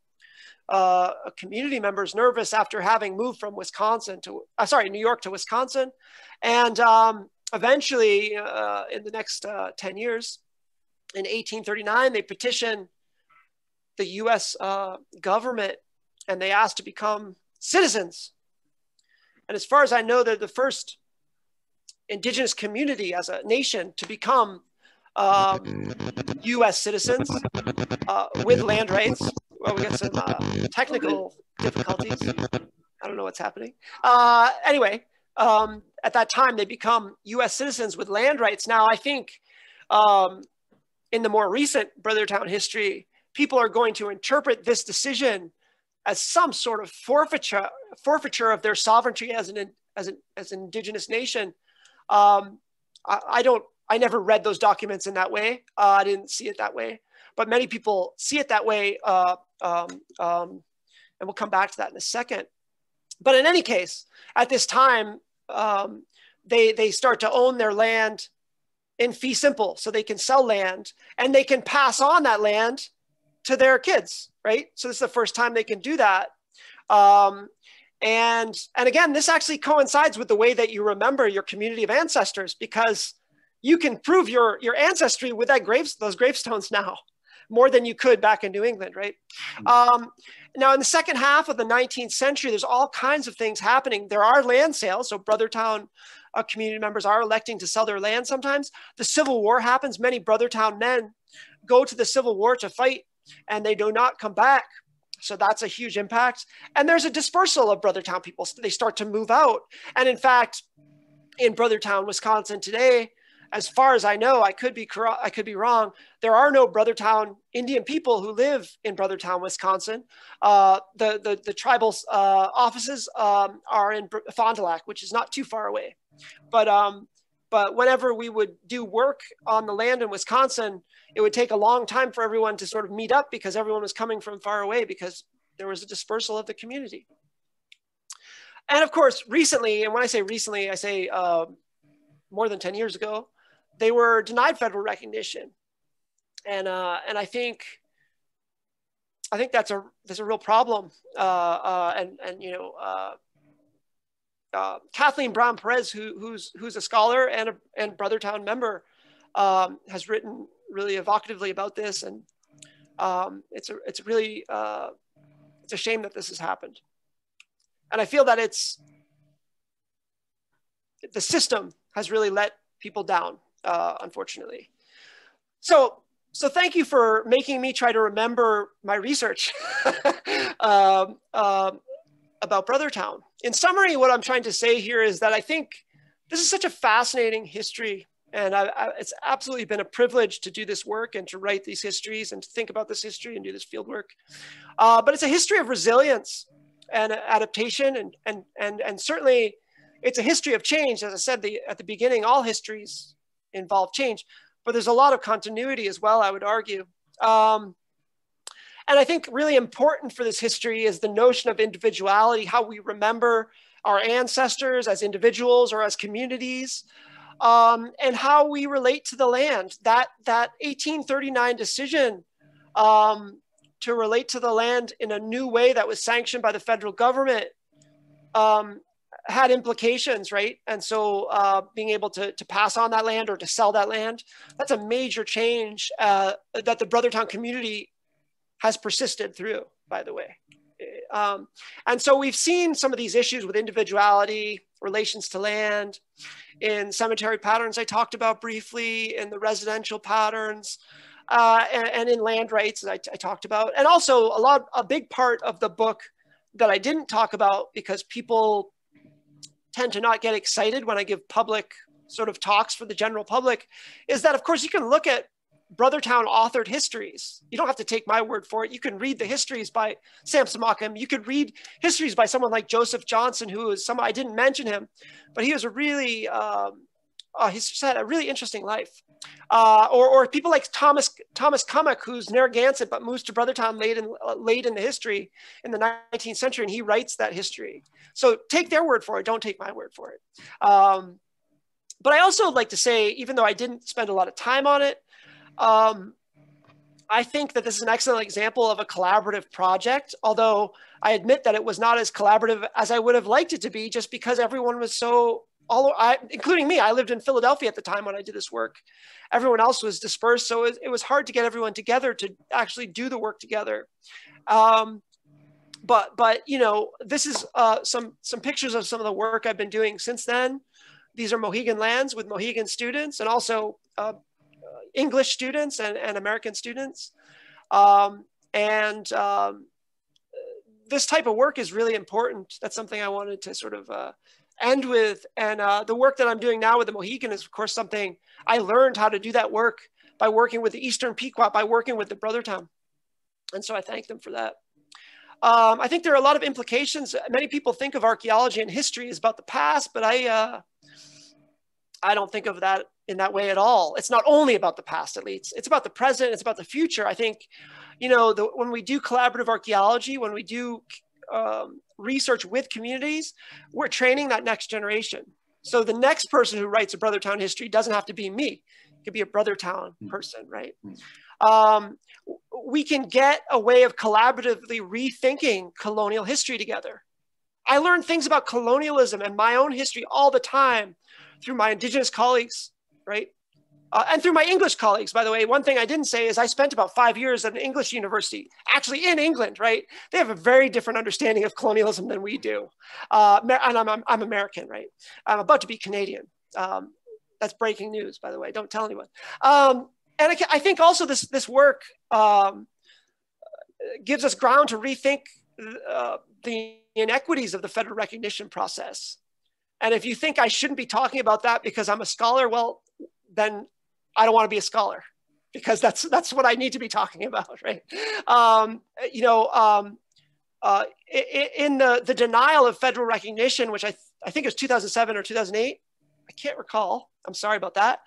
uh, community members nervous after having moved from Wisconsin to uh, sorry New York to Wisconsin, and um, eventually uh, in the next uh, ten years, in eighteen thirty-nine, they petitioned the U S uh, government and they asked to become citizens. And as far as I know, they're the first indigenous community as a nation to become um, U S citizens uh, with land rights. Well, we got some uh, technical difficulties. I don't know what's happening. Uh, anyway, um, at that time, they become U S citizens with land rights. Now, I think um, in the more recent Brothertown history, people are going to interpret this decision as some sort of forfeiture, forfeiture of their sovereignty as an as an as an indigenous nation. Um, I, I don't. I never read those documents in that way. Uh, I didn't see it that way. But many people see it that way, uh, um, um, and we'll come back to that in a second. But in any case, at this time, um, they they start to own their land in fee simple, so they can sell land and they can pass on that land to their kids, right? So this is the first time they can do that. Um, and, and again, this actually coincides with the way that you remember your community of ancestors, because you can prove your, your ancestry with that graves, those gravestones now, more than you could back in New England, right? Um, now in the second half of the nineteenth century, there's all kinds of things happening. There are land sales, so Brothertown uh, community members are electing to sell their land sometimes. The Civil War happens. Many Brothertown men go to the Civil War to fight, and they do not come back. So that's a huge impact. And there's a dispersal of Brothertown people. So they start to move out. And in fact, in Brothertown, Wisconsin today, as far as I know, I could be I could be wrong, there are no Brothertown Indian people who live in Brothertown, Wisconsin. Uh, the, the, the tribal uh, offices um, are in Fond du Lac, which is not too far away. But, um, but whenever we would do work on the land in Wisconsin, it would take a long time for everyone to sort of meet up because everyone was coming from far away because there was a dispersal of the community. And of course, recently, and when I say recently, I say uh, more than ten years ago, they were denied federal recognition. And, uh, and I think, I think that's a, that's a real problem. Uh, uh, and, and, you know, uh, uh, Kathleen Brown Perez, who, who's, who's a scholar and a and Brothertown member, um, has written really evocatively about this, and um, it's a, it's really uh, it's a shame that this has happened, and I feel that it's the system has really let people down, uh, unfortunately. So So thank you for making me try to remember my research um, um, about Brothertown. In summary, what I'm trying to say here is that I think this is such a fascinating history, and I, I, it's absolutely been a privilege to do this work and to write these histories and to think about this history and do this field work. Uh, but it's a history of resilience and adaptation, and, and, and, and certainly it's a history of change. As I said the, at the beginning, all histories involve change, but there's a lot of continuity as well, I would argue. Um, and I think really important for this history is the notion of individuality, how we remember our ancestors as individuals or as communities, um, and how we relate to the land. That, that eighteen thirty-nine decision um, to relate to the land in a new way that was sanctioned by the federal government um, had implications, right? And so uh, being able to, to pass on that land or to sell that land, that's a major change uh, that the Brothertown community has persisted through, by the way. Um, and so we've seen some of these issues with individuality, relations to land, in cemetery patterns I talked about briefly, in the residential patterns, uh, and, and in land rights, as I, I talked about. And also a lot, a big part of the book that I didn't talk about, because people tend to not get excited when I give public sort of talks for the general public, is that, of course, you can look at Brothertown authored histories. You don't have to take my word for it. You can read the histories by Samson Occom. You could read histories by someone like Joseph Johnson, who is someone, I didn't mention him, but he was a really, um, uh, he's just had a really interesting life. Uh, or, or people like Thomas Thomas Cummock, who's Narragansett, but moves to Brothertown late in, uh, late in the history, in the nineteenth century, and he writes that history. So take their word for it, don't take my word for it. Um, but I also like to say, even though I didn't spend a lot of time on it, Um, I think that this is an excellent example of a collaborative project, although I admit that it was not as collaborative as I would have liked it to be, just because everyone was so, all, I, including me, I lived in Philadelphia at the time when I did this work. Everyone else was dispersed, so it, it was hard to get everyone together to actually do the work together. Um, but, but, you know, this is uh, some, some pictures of some of the work I've been doing since then. These are Mohegan lands with Mohegan students, and also uh, English students and, and American students. Um, and um, this type of work is really important. That's something I wanted to sort of uh, end with. And uh, the work that I'm doing now with the Mohegan is, of course, something I learned how to do that work by working with the Eastern Pequot, by working with the Brothertown. And so I thank them for that. Um, I think there are a lot of implications. Many people think of archaeology and history as about the past, but I, uh, I don't think of that in that way at all. It's not only about the past, at least. It's about the present, it's about the future. I think, you know, the, when we do collaborative archaeology, when we do um, research with communities, we're training that next generation. So the next person who writes a Brothertown history doesn't have to be me. It could be a Brothertown person, right? Um, we can get a way of collaboratively rethinking colonial history together. I learn things about colonialism and my own history all the time through my Indigenous colleagues, right? Uh, and through my English colleagues, by the way. One thing I didn't say is I spent about five years at an English university, actually in England, right? They have a very different understanding of colonialism than we do. Uh, and I'm, I'm, I'm American, right? I'm about to be Canadian. Um, that's breaking news, by the way, don't tell anyone. Um, and I, I think also this, this work um, gives us ground to rethink uh, the inequities of the federal recognition process. And if you think I shouldn't be talking about that because I'm a scholar, well, then I don't want to be a scholar, because that's that's what I need to be talking about, right? Um, you know, um, uh, in the, the denial of federal recognition, which I, th I think it was two thousand seven or two thousand eight, I can't recall, I'm sorry about that.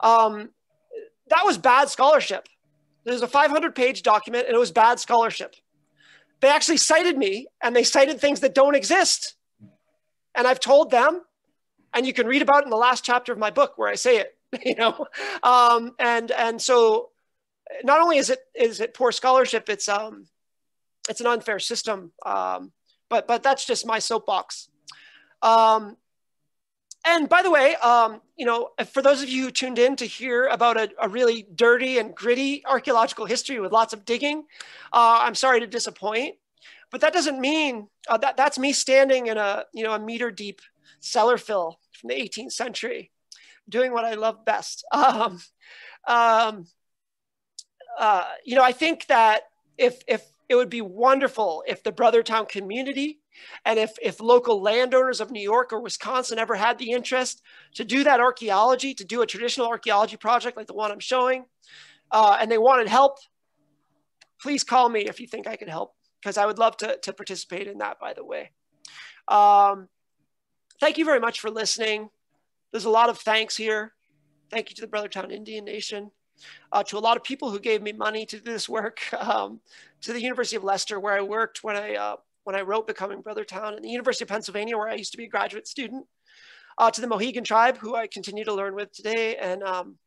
Um, that was bad scholarship. There's a five hundred page document and it was bad scholarship. They actually cited me, and they cited things that don't exist. And I've told them, and you can read about it in the last chapter of my book where I say it, you know? Um, and, and so not only is it, is it poor scholarship, it's, um, it's an unfair system, um, but, but that's just my soapbox. Um, and by the way, um, you know, for those of you who tuned in to hear about a, a really dirty and gritty archaeological history with lots of digging, uh, I'm sorry to disappoint. But that doesn't mean, uh, that, that's me standing in a, you know, a meter deep cellar fill from the eighteenth century, doing what I love best. Um, um, uh, you know, I think that if, if it would be wonderful if the Brothertown community and if, if local landowners of New York or Wisconsin ever had the interest to do that archaeology, to do a traditional archaeology project like the one I'm showing, uh, and they wanted help, please call me if you think I could help, because I would love to, to participate in that, by the way. Um, thank you very much for listening. There's a lot of thanks here. Thank you to the Brothertown Indian Nation, uh, to a lot of people who gave me money to do this work, um, to the University of Leicester, where I worked when I, uh, when I wrote Becoming Brothertown, and the University of Pennsylvania, where I used to be a graduate student, uh, to the Mohegan tribe, who I continue to learn with today, and, um,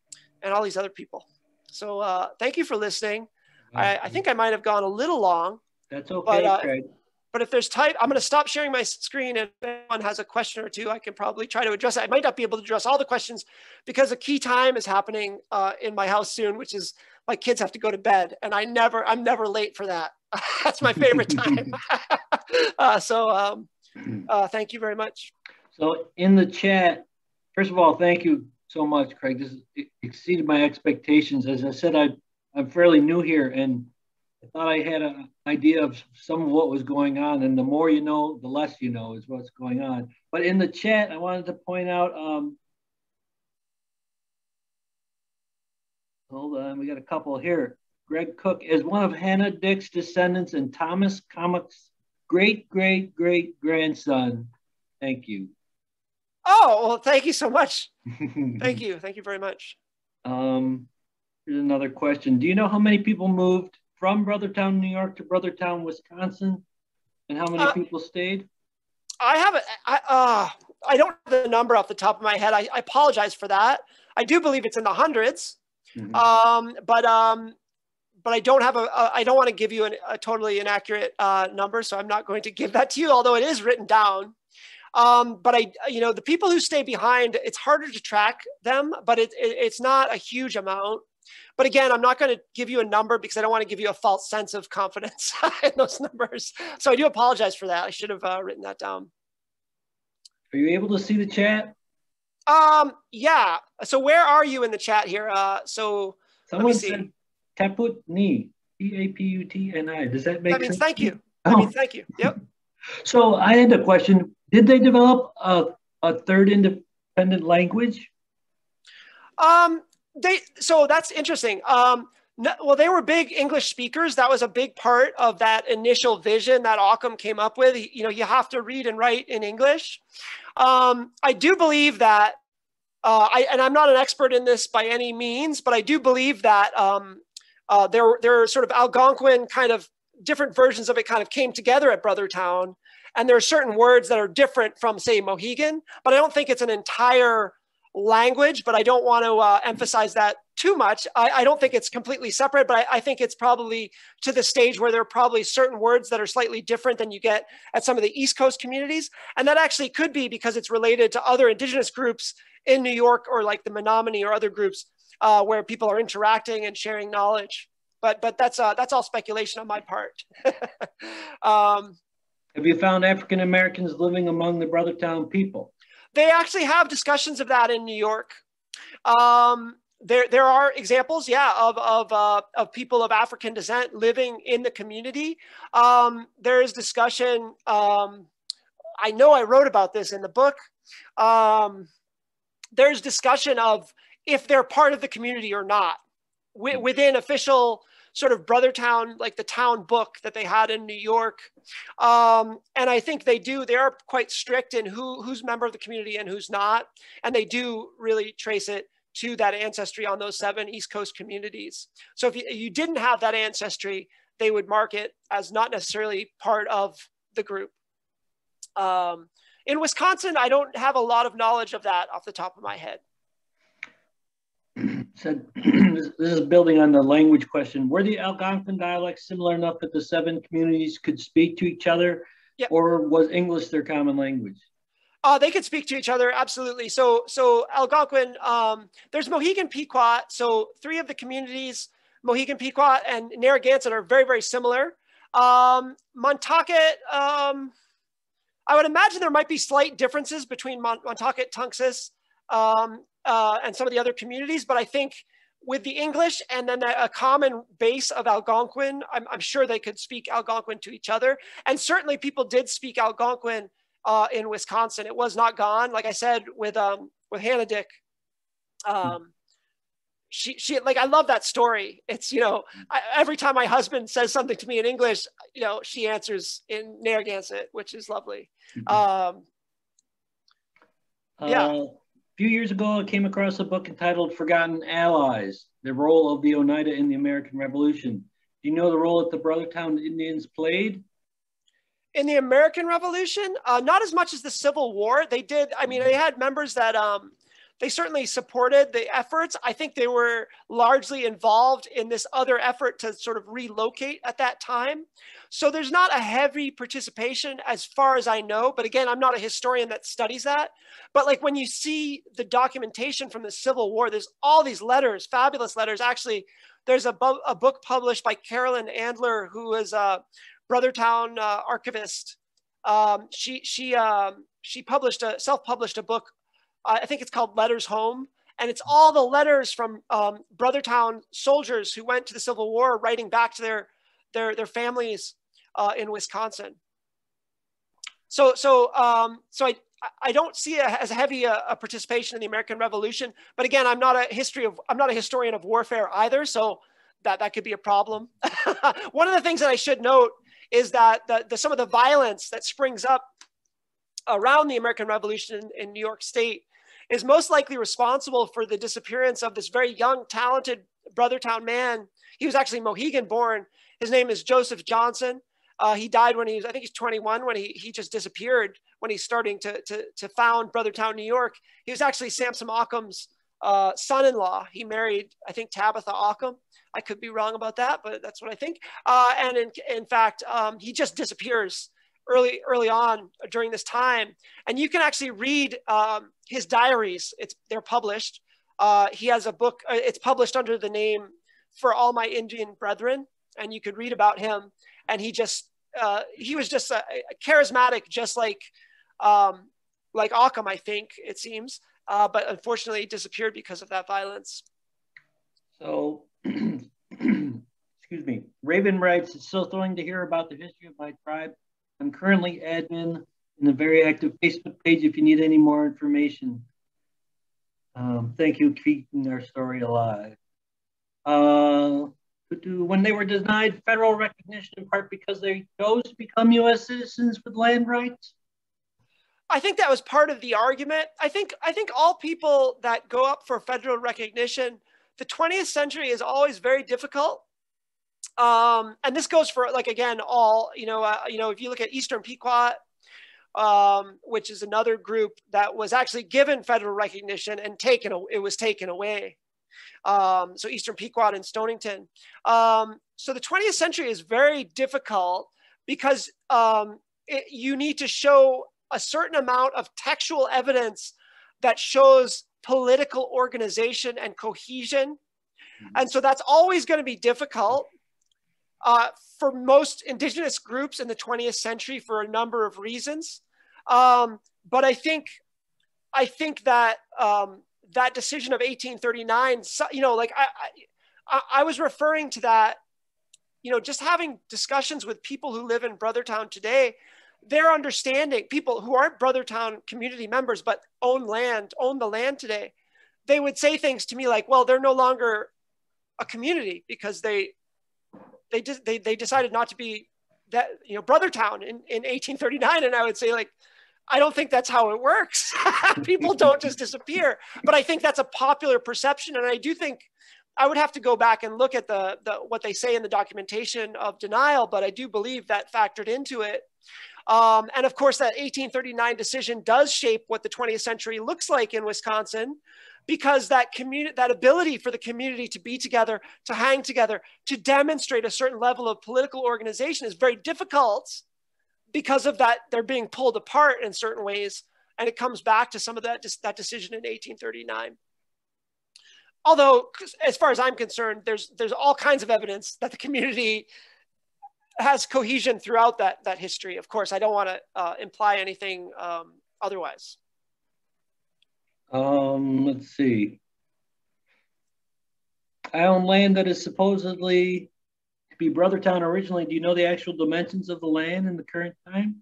and all these other people. So uh, thank you for listening. I, I think I might have gone a little long. That's okay, but, uh, Craig. But if there's type, I'm going to stop sharing my screen, and if anyone has a question or two, I can probably try to address it. I might not be able to address all the questions because a key time is happening uh, in my house soon, which is my kids have to go to bed, and I never, I'm never late for that. That's my favorite time. uh, so um, uh, thank you very much. So in the chat, first of all, thank you so much, Craig. This exceeded my expectations. As I said, I, I'm fairly new here, and I thought I had an idea of some of what was going on, and the more you know, the less you know is what's going on. But in the chat, I wanted to point out, um, hold on, we got a couple here. Greg Cook, as one of Hannah Dick's descendants and Thomas Commock's great-great-great-grandson, thank you. Oh, well, thank you so much. Thank you, thank you very much. Um, here's another question. Do you know how many people moved from Brothertown, New York to Brothertown, Wisconsin, and how many uh, people stayed? I haven't, I, uh, I don't have the number off the top of my head. I, I apologize for that. I do believe it's in the hundreds, mm-hmm. um, but um, but I don't have a, a I don't want to give you an, a totally inaccurate uh, number, so I'm not going to give that to you, although it is written down. Um, but I, you know, the people who stay behind, it's harder to track them, but it, it, it's not a huge amount. But again, I'm not going to give you a number because I don't want to give you a false sense of confidence in those numbers. So I do apologize for that. I should have uh, written that down. Are you able to see the chat? Um, yeah. So where are you in the chat here? Uh, so someone let me see. Said Taputni, T A P U T N I. Does that make that means sense? Thank you. Oh. I mean, thank you. Yep. So I had a question. Did they develop a, a third independent language? Um. They, so that's interesting. Um, no, well, they were big English speakers. That was a big part of that initial vision that Occom came up with. You know, you have to read and write in English. Um, I do believe that, uh, I, and I'm not an expert in this by any means, but I do believe that um, uh, there, there are sort of Algonquin kind of different versions of it kind of came together at Brothertown. And there are certain words that are different from, say, Mohegan, but I don't think it's an entire language, but I don't want to uh, emphasize that too much. I, I don't think it's completely separate, but I, I think it's probably to the stage where there are probably certain words that are slightly different than you get at some of the East Coast communities. And that actually could be because it's related to other indigenous groups in New York or like the Menominee or other groups uh, where people are interacting and sharing knowledge. But but that's uh, that's all speculation on my part. um, Have you found African Americans living among the Brothertown people? They actually have discussions of that in New York. Um, there, there are examples, yeah, of, of, uh, of people of African descent living in the community. Um, there is discussion, um, I know I wrote about this in the book. Um, there's discussion of if they're part of the community or not w- within official sort of Brothertown, like the town book that they had in New York. Um, and I think they do, they are quite strict in who, who's a member of the community and who's not. And they do really trace it to that ancestry on those seven East Coast communities. So if you, you didn't have that ancestry, they would mark it as not necessarily part of the group. Um, in Wisconsin, I don't have a lot of knowledge of that off the top of my head. Said, this is building on the language question. Were the Algonquin dialects similar enough that the seven communities could speak to each other, yep. or was English their common language? Uh, they could speak to each other, absolutely. So, so Algonquin, um, there's Mohegan Pequot. So three of the communities, Mohegan Pequot and Narragansett, are very, very similar. Um, Montaukett, um, I would imagine there might be slight differences between Montaukett, Tunxis, um, Uh, and some of the other communities, but I think with the English and then a, a common base of Algonquin. I'm, I'm sure they could speak Algonquin to each other. And certainly people did speak Algonquin uh, in Wisconsin. It was not gone. Like I said, with, um, with Hannah Dick, um, she, she, like, I love that story. It's, you know, I, every time my husband says something to me in English, you know, she answers in Narragansett, which is lovely. Um, yeah. Uh, a few years ago, I came across a book entitled Forgotten Allies, The Role of the Oneida in the American Revolution. Do you know the role that the Brothertown Indians played? In the American Revolution? Uh, not as much as the Civil War. They did, I mean, they had members that, um, they certainly supported the efforts. I think they were largely involved in this other effort to sort of relocate at that time. So there's not a heavy participation as far as I know, but again, I'm not a historian that studies that. But like when you see the documentation from the Civil War, there's all these letters, fabulous letters. Actually, there's a, bu a book published by Carolyn Andler, who is a Brothertown uh, archivist. Um, she she, um, she published a, self-published a book, I think it's called Letters Home, and it's all the letters from um, Brothertown soldiers who went to the Civil War, writing back to their their their families uh, in Wisconsin. So so um, so I I don't see a, as heavy a, a participation in the American Revolution, but again, I'm not a history of I'm not a historian of warfare either, so that that could be a problem. One of the things that I should note is that the, the some of the violence that springs up around the American Revolution in, in New York State is most likely responsible for the disappearance of this very young, talented Brothertown man. He was actually Mohegan born. His name is Joseph Johnson. Uh, he died when he was, I think he's twenty-one, when he, he just disappeared when he's starting to, to, to found Brothertown, New York. He was actually Samson Occom's uh, son-in-law. He married, I think, Tabitha Occom. I could be wrong about that, but that's what I think. Uh, and in, in fact, um, he just disappears early early on during this time. And you can actually read um, his diaries. It's, they're published. Uh, he has a book, uh, it's published under the name For All My Indian Brethren. And you could read about him. And he just, uh, he was just a, a charismatic, just like, um, like Occom, I think it seems. Uh, but unfortunately he disappeared because of that violence. So, excuse me. Raven writes, it's so thrilling to hear about the history of my tribe. I'm currently admin in a very active Facebook page if you need any more information. Um, thank you for keeping our story alive. Uh, when they were denied federal recognition in part because they chose to become U S citizens with land rights? I think that was part of the argument. I think, I think all people that go up for federal recognition, the twentieth century is always very difficult. Um, and this goes for, like, again, all, you know, uh, you know, if you look at Eastern Pequot, um, which is another group that was actually given federal recognition and taken, it was taken away. Um, so Eastern Pequot and Stonington. Um, so the twentieth century is very difficult because um, it, you need to show a certain amount of textual evidence that shows political organization and cohesion. And so that's always going to be difficult. Uh, for most indigenous groups in the twentieth century for a number of reasons. Um, but I think, I think that um, that decision of eighteen thirty-nine, so, you know, like I, I, I was referring to that, you know, just having discussions with people who live in Brothertown today, their understanding, people who aren't Brothertown community members, but own land, own the land today, they would say things to me like, well, they're no longer a community because they, They, they, they decided not to be that, you know, Brothertown in, in eighteen thirty-nine. And I would say, like, I don't think that's how it works. People don't just disappear. But I think that's a popular perception. And I do think I would have to go back and look at the, the what they say in the documentation of denial. But I do believe that factored into it. Um, and of course, that eighteen thirty-nine decision does shape what the twentieth century looks like in Wisconsin, because that community, that ability for the community to be together, to hang together, to demonstrate a certain level of political organization is very difficult because of that they're being pulled apart in certain ways. And it comes back to some of that, that decision in eighteen thirty-nine. Although, as far as I'm concerned, there's, there's all kinds of evidence that the community has cohesion throughout that, that history. Of course, I don't want to uh, imply anything um, otherwise. Um, let's see. I own land that is supposedly to be Brothertown originally. Do you know the actual dimensions of the land in the current time?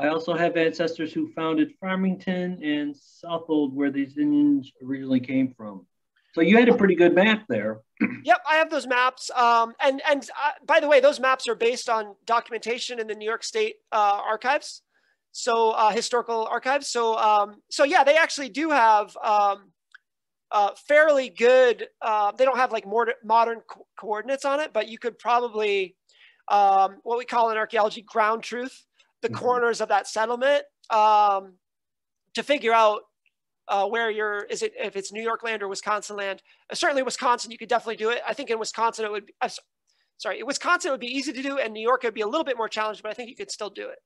I also have ancestors who founded Farmington and Southold, where these Indians originally came from. So you had a pretty good map there. Yep, I have those maps. Um, and and uh, by the way, those maps are based on documentation in the New York State uh, archives, so uh, historical archives. So um, so yeah, they actually do have um, uh, fairly good. Uh, they don't have like more modern co coordinates on it, but you could probably um, what we call in archaeology ground truth the mm-hmm. corners of that settlement um, to figure out. Uh, where you're, is it, if it's New York land or Wisconsin land, uh, certainly Wisconsin, you could definitely do it. I think in Wisconsin, it would be, uh, sorry, in Wisconsin, it would be easy to do, and New York, it'd be a little bit more challenged, but I think you could still do it.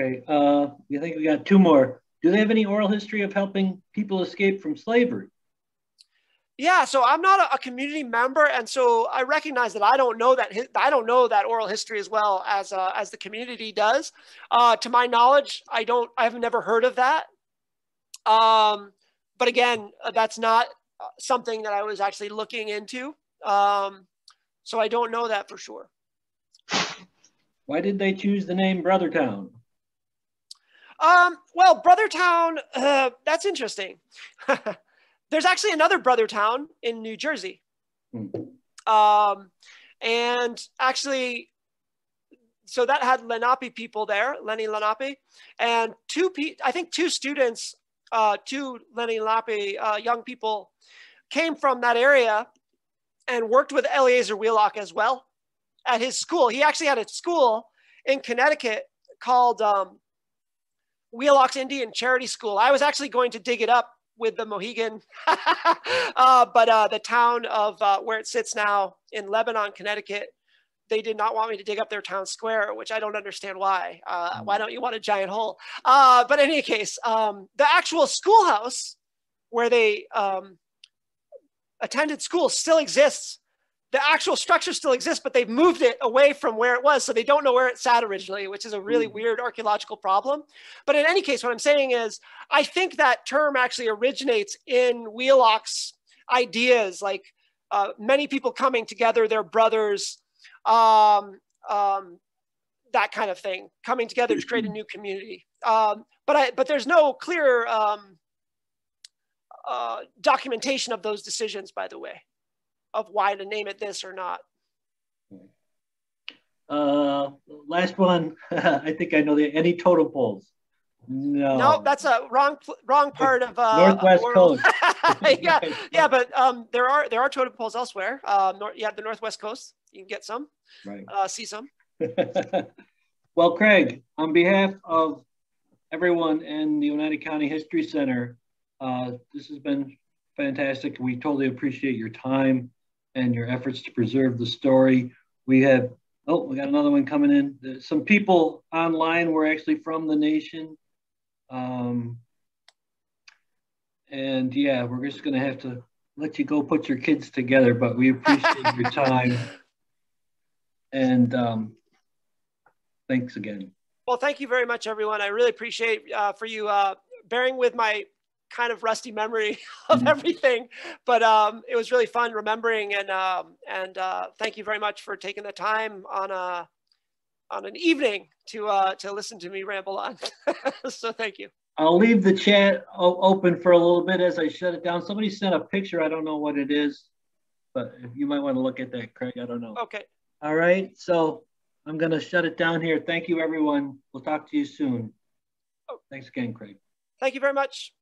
Okay, uh, I think we got two more. Do they have any oral history of helping people escape from slavery? Yeah, so I'm not a, a community member, and so I recognize that I don't know that I don't know that oral history as well as uh, as the community does. Uh, to my knowledge, I don't, I've never heard of that. Um, but again, that's not something that I was actually looking into. Um, so I don't know that for sure. Why did they choose the name Brothertown? Um, well, Brothertown, uh, that's interesting. There's actually another Brothertown in New Jersey. Mm-hmm. Um, and actually, so that had Lenape people there, Lenni Lenape, and two pe- I think two students Uh, two Lenni Lenape uh, young people came from that area and worked with Eleazar Wheelock as well at his school. He actually had a school in Connecticut called um, Wheelock's Indian Charity School. I was actually going to dig it up with the Mohegan, uh, but uh, the town of uh, where it sits now in Lebanon, Connecticut, they did not want me to dig up their town square, which I don't understand why. Uh, why don't you want a giant hole? Uh, but in any case, um, the actual schoolhouse where they um, attended school still exists. The actual structure still exists, but they've moved it away from where it was, so they don't know where it sat originally, which is a really mm. weird archaeological problem. But in any case, what I'm saying is, I think that term actually originates in Wheelock's ideas, like uh, many people coming together, their brothers, Um, um, that kind of thing, coming together to create a new community. Um, but I, but there's no clear um, uh, documentation of those decisions, by the way, of why to name it this or not. Uh, last one, I think I know the, any totem poles? No. No, that's a wrong, wrong part of uh, Northwest Coast. yeah, yeah, but um, there are there are totem poles elsewhere. Um, nor, yeah, the Northwest Coast. You can get some, right. uh, see some. Well, Craig, on behalf of everyone in the Oneida County History Center, uh, this has been fantastic. We totally appreciate your time and your efforts to preserve the story. We have, oh, we got another one coming in. Some people online were actually from the nation. Um, and yeah, we're just gonna have to let you go put your kids together, but we appreciate your time. And um, thanks again. Well, thank you very much, everyone. I really appreciate uh, for you uh, bearing with my kind of rusty memory of mm-hmm. everything, but um, it was really fun remembering. And um, and uh, thank you very much for taking the time on a on an evening to uh, to listen to me ramble on. So thank you. I'll leave the chat open for a little bit as I shut it down. Somebody sent a picture. I don't know what it is, but you might want to look at that, Craig. I don't know. Okay. All right, so I'm gonna shut it down here. Thank you, everyone. We'll talk to you soon. Oh. Thanks again, Craig. Thank you very much.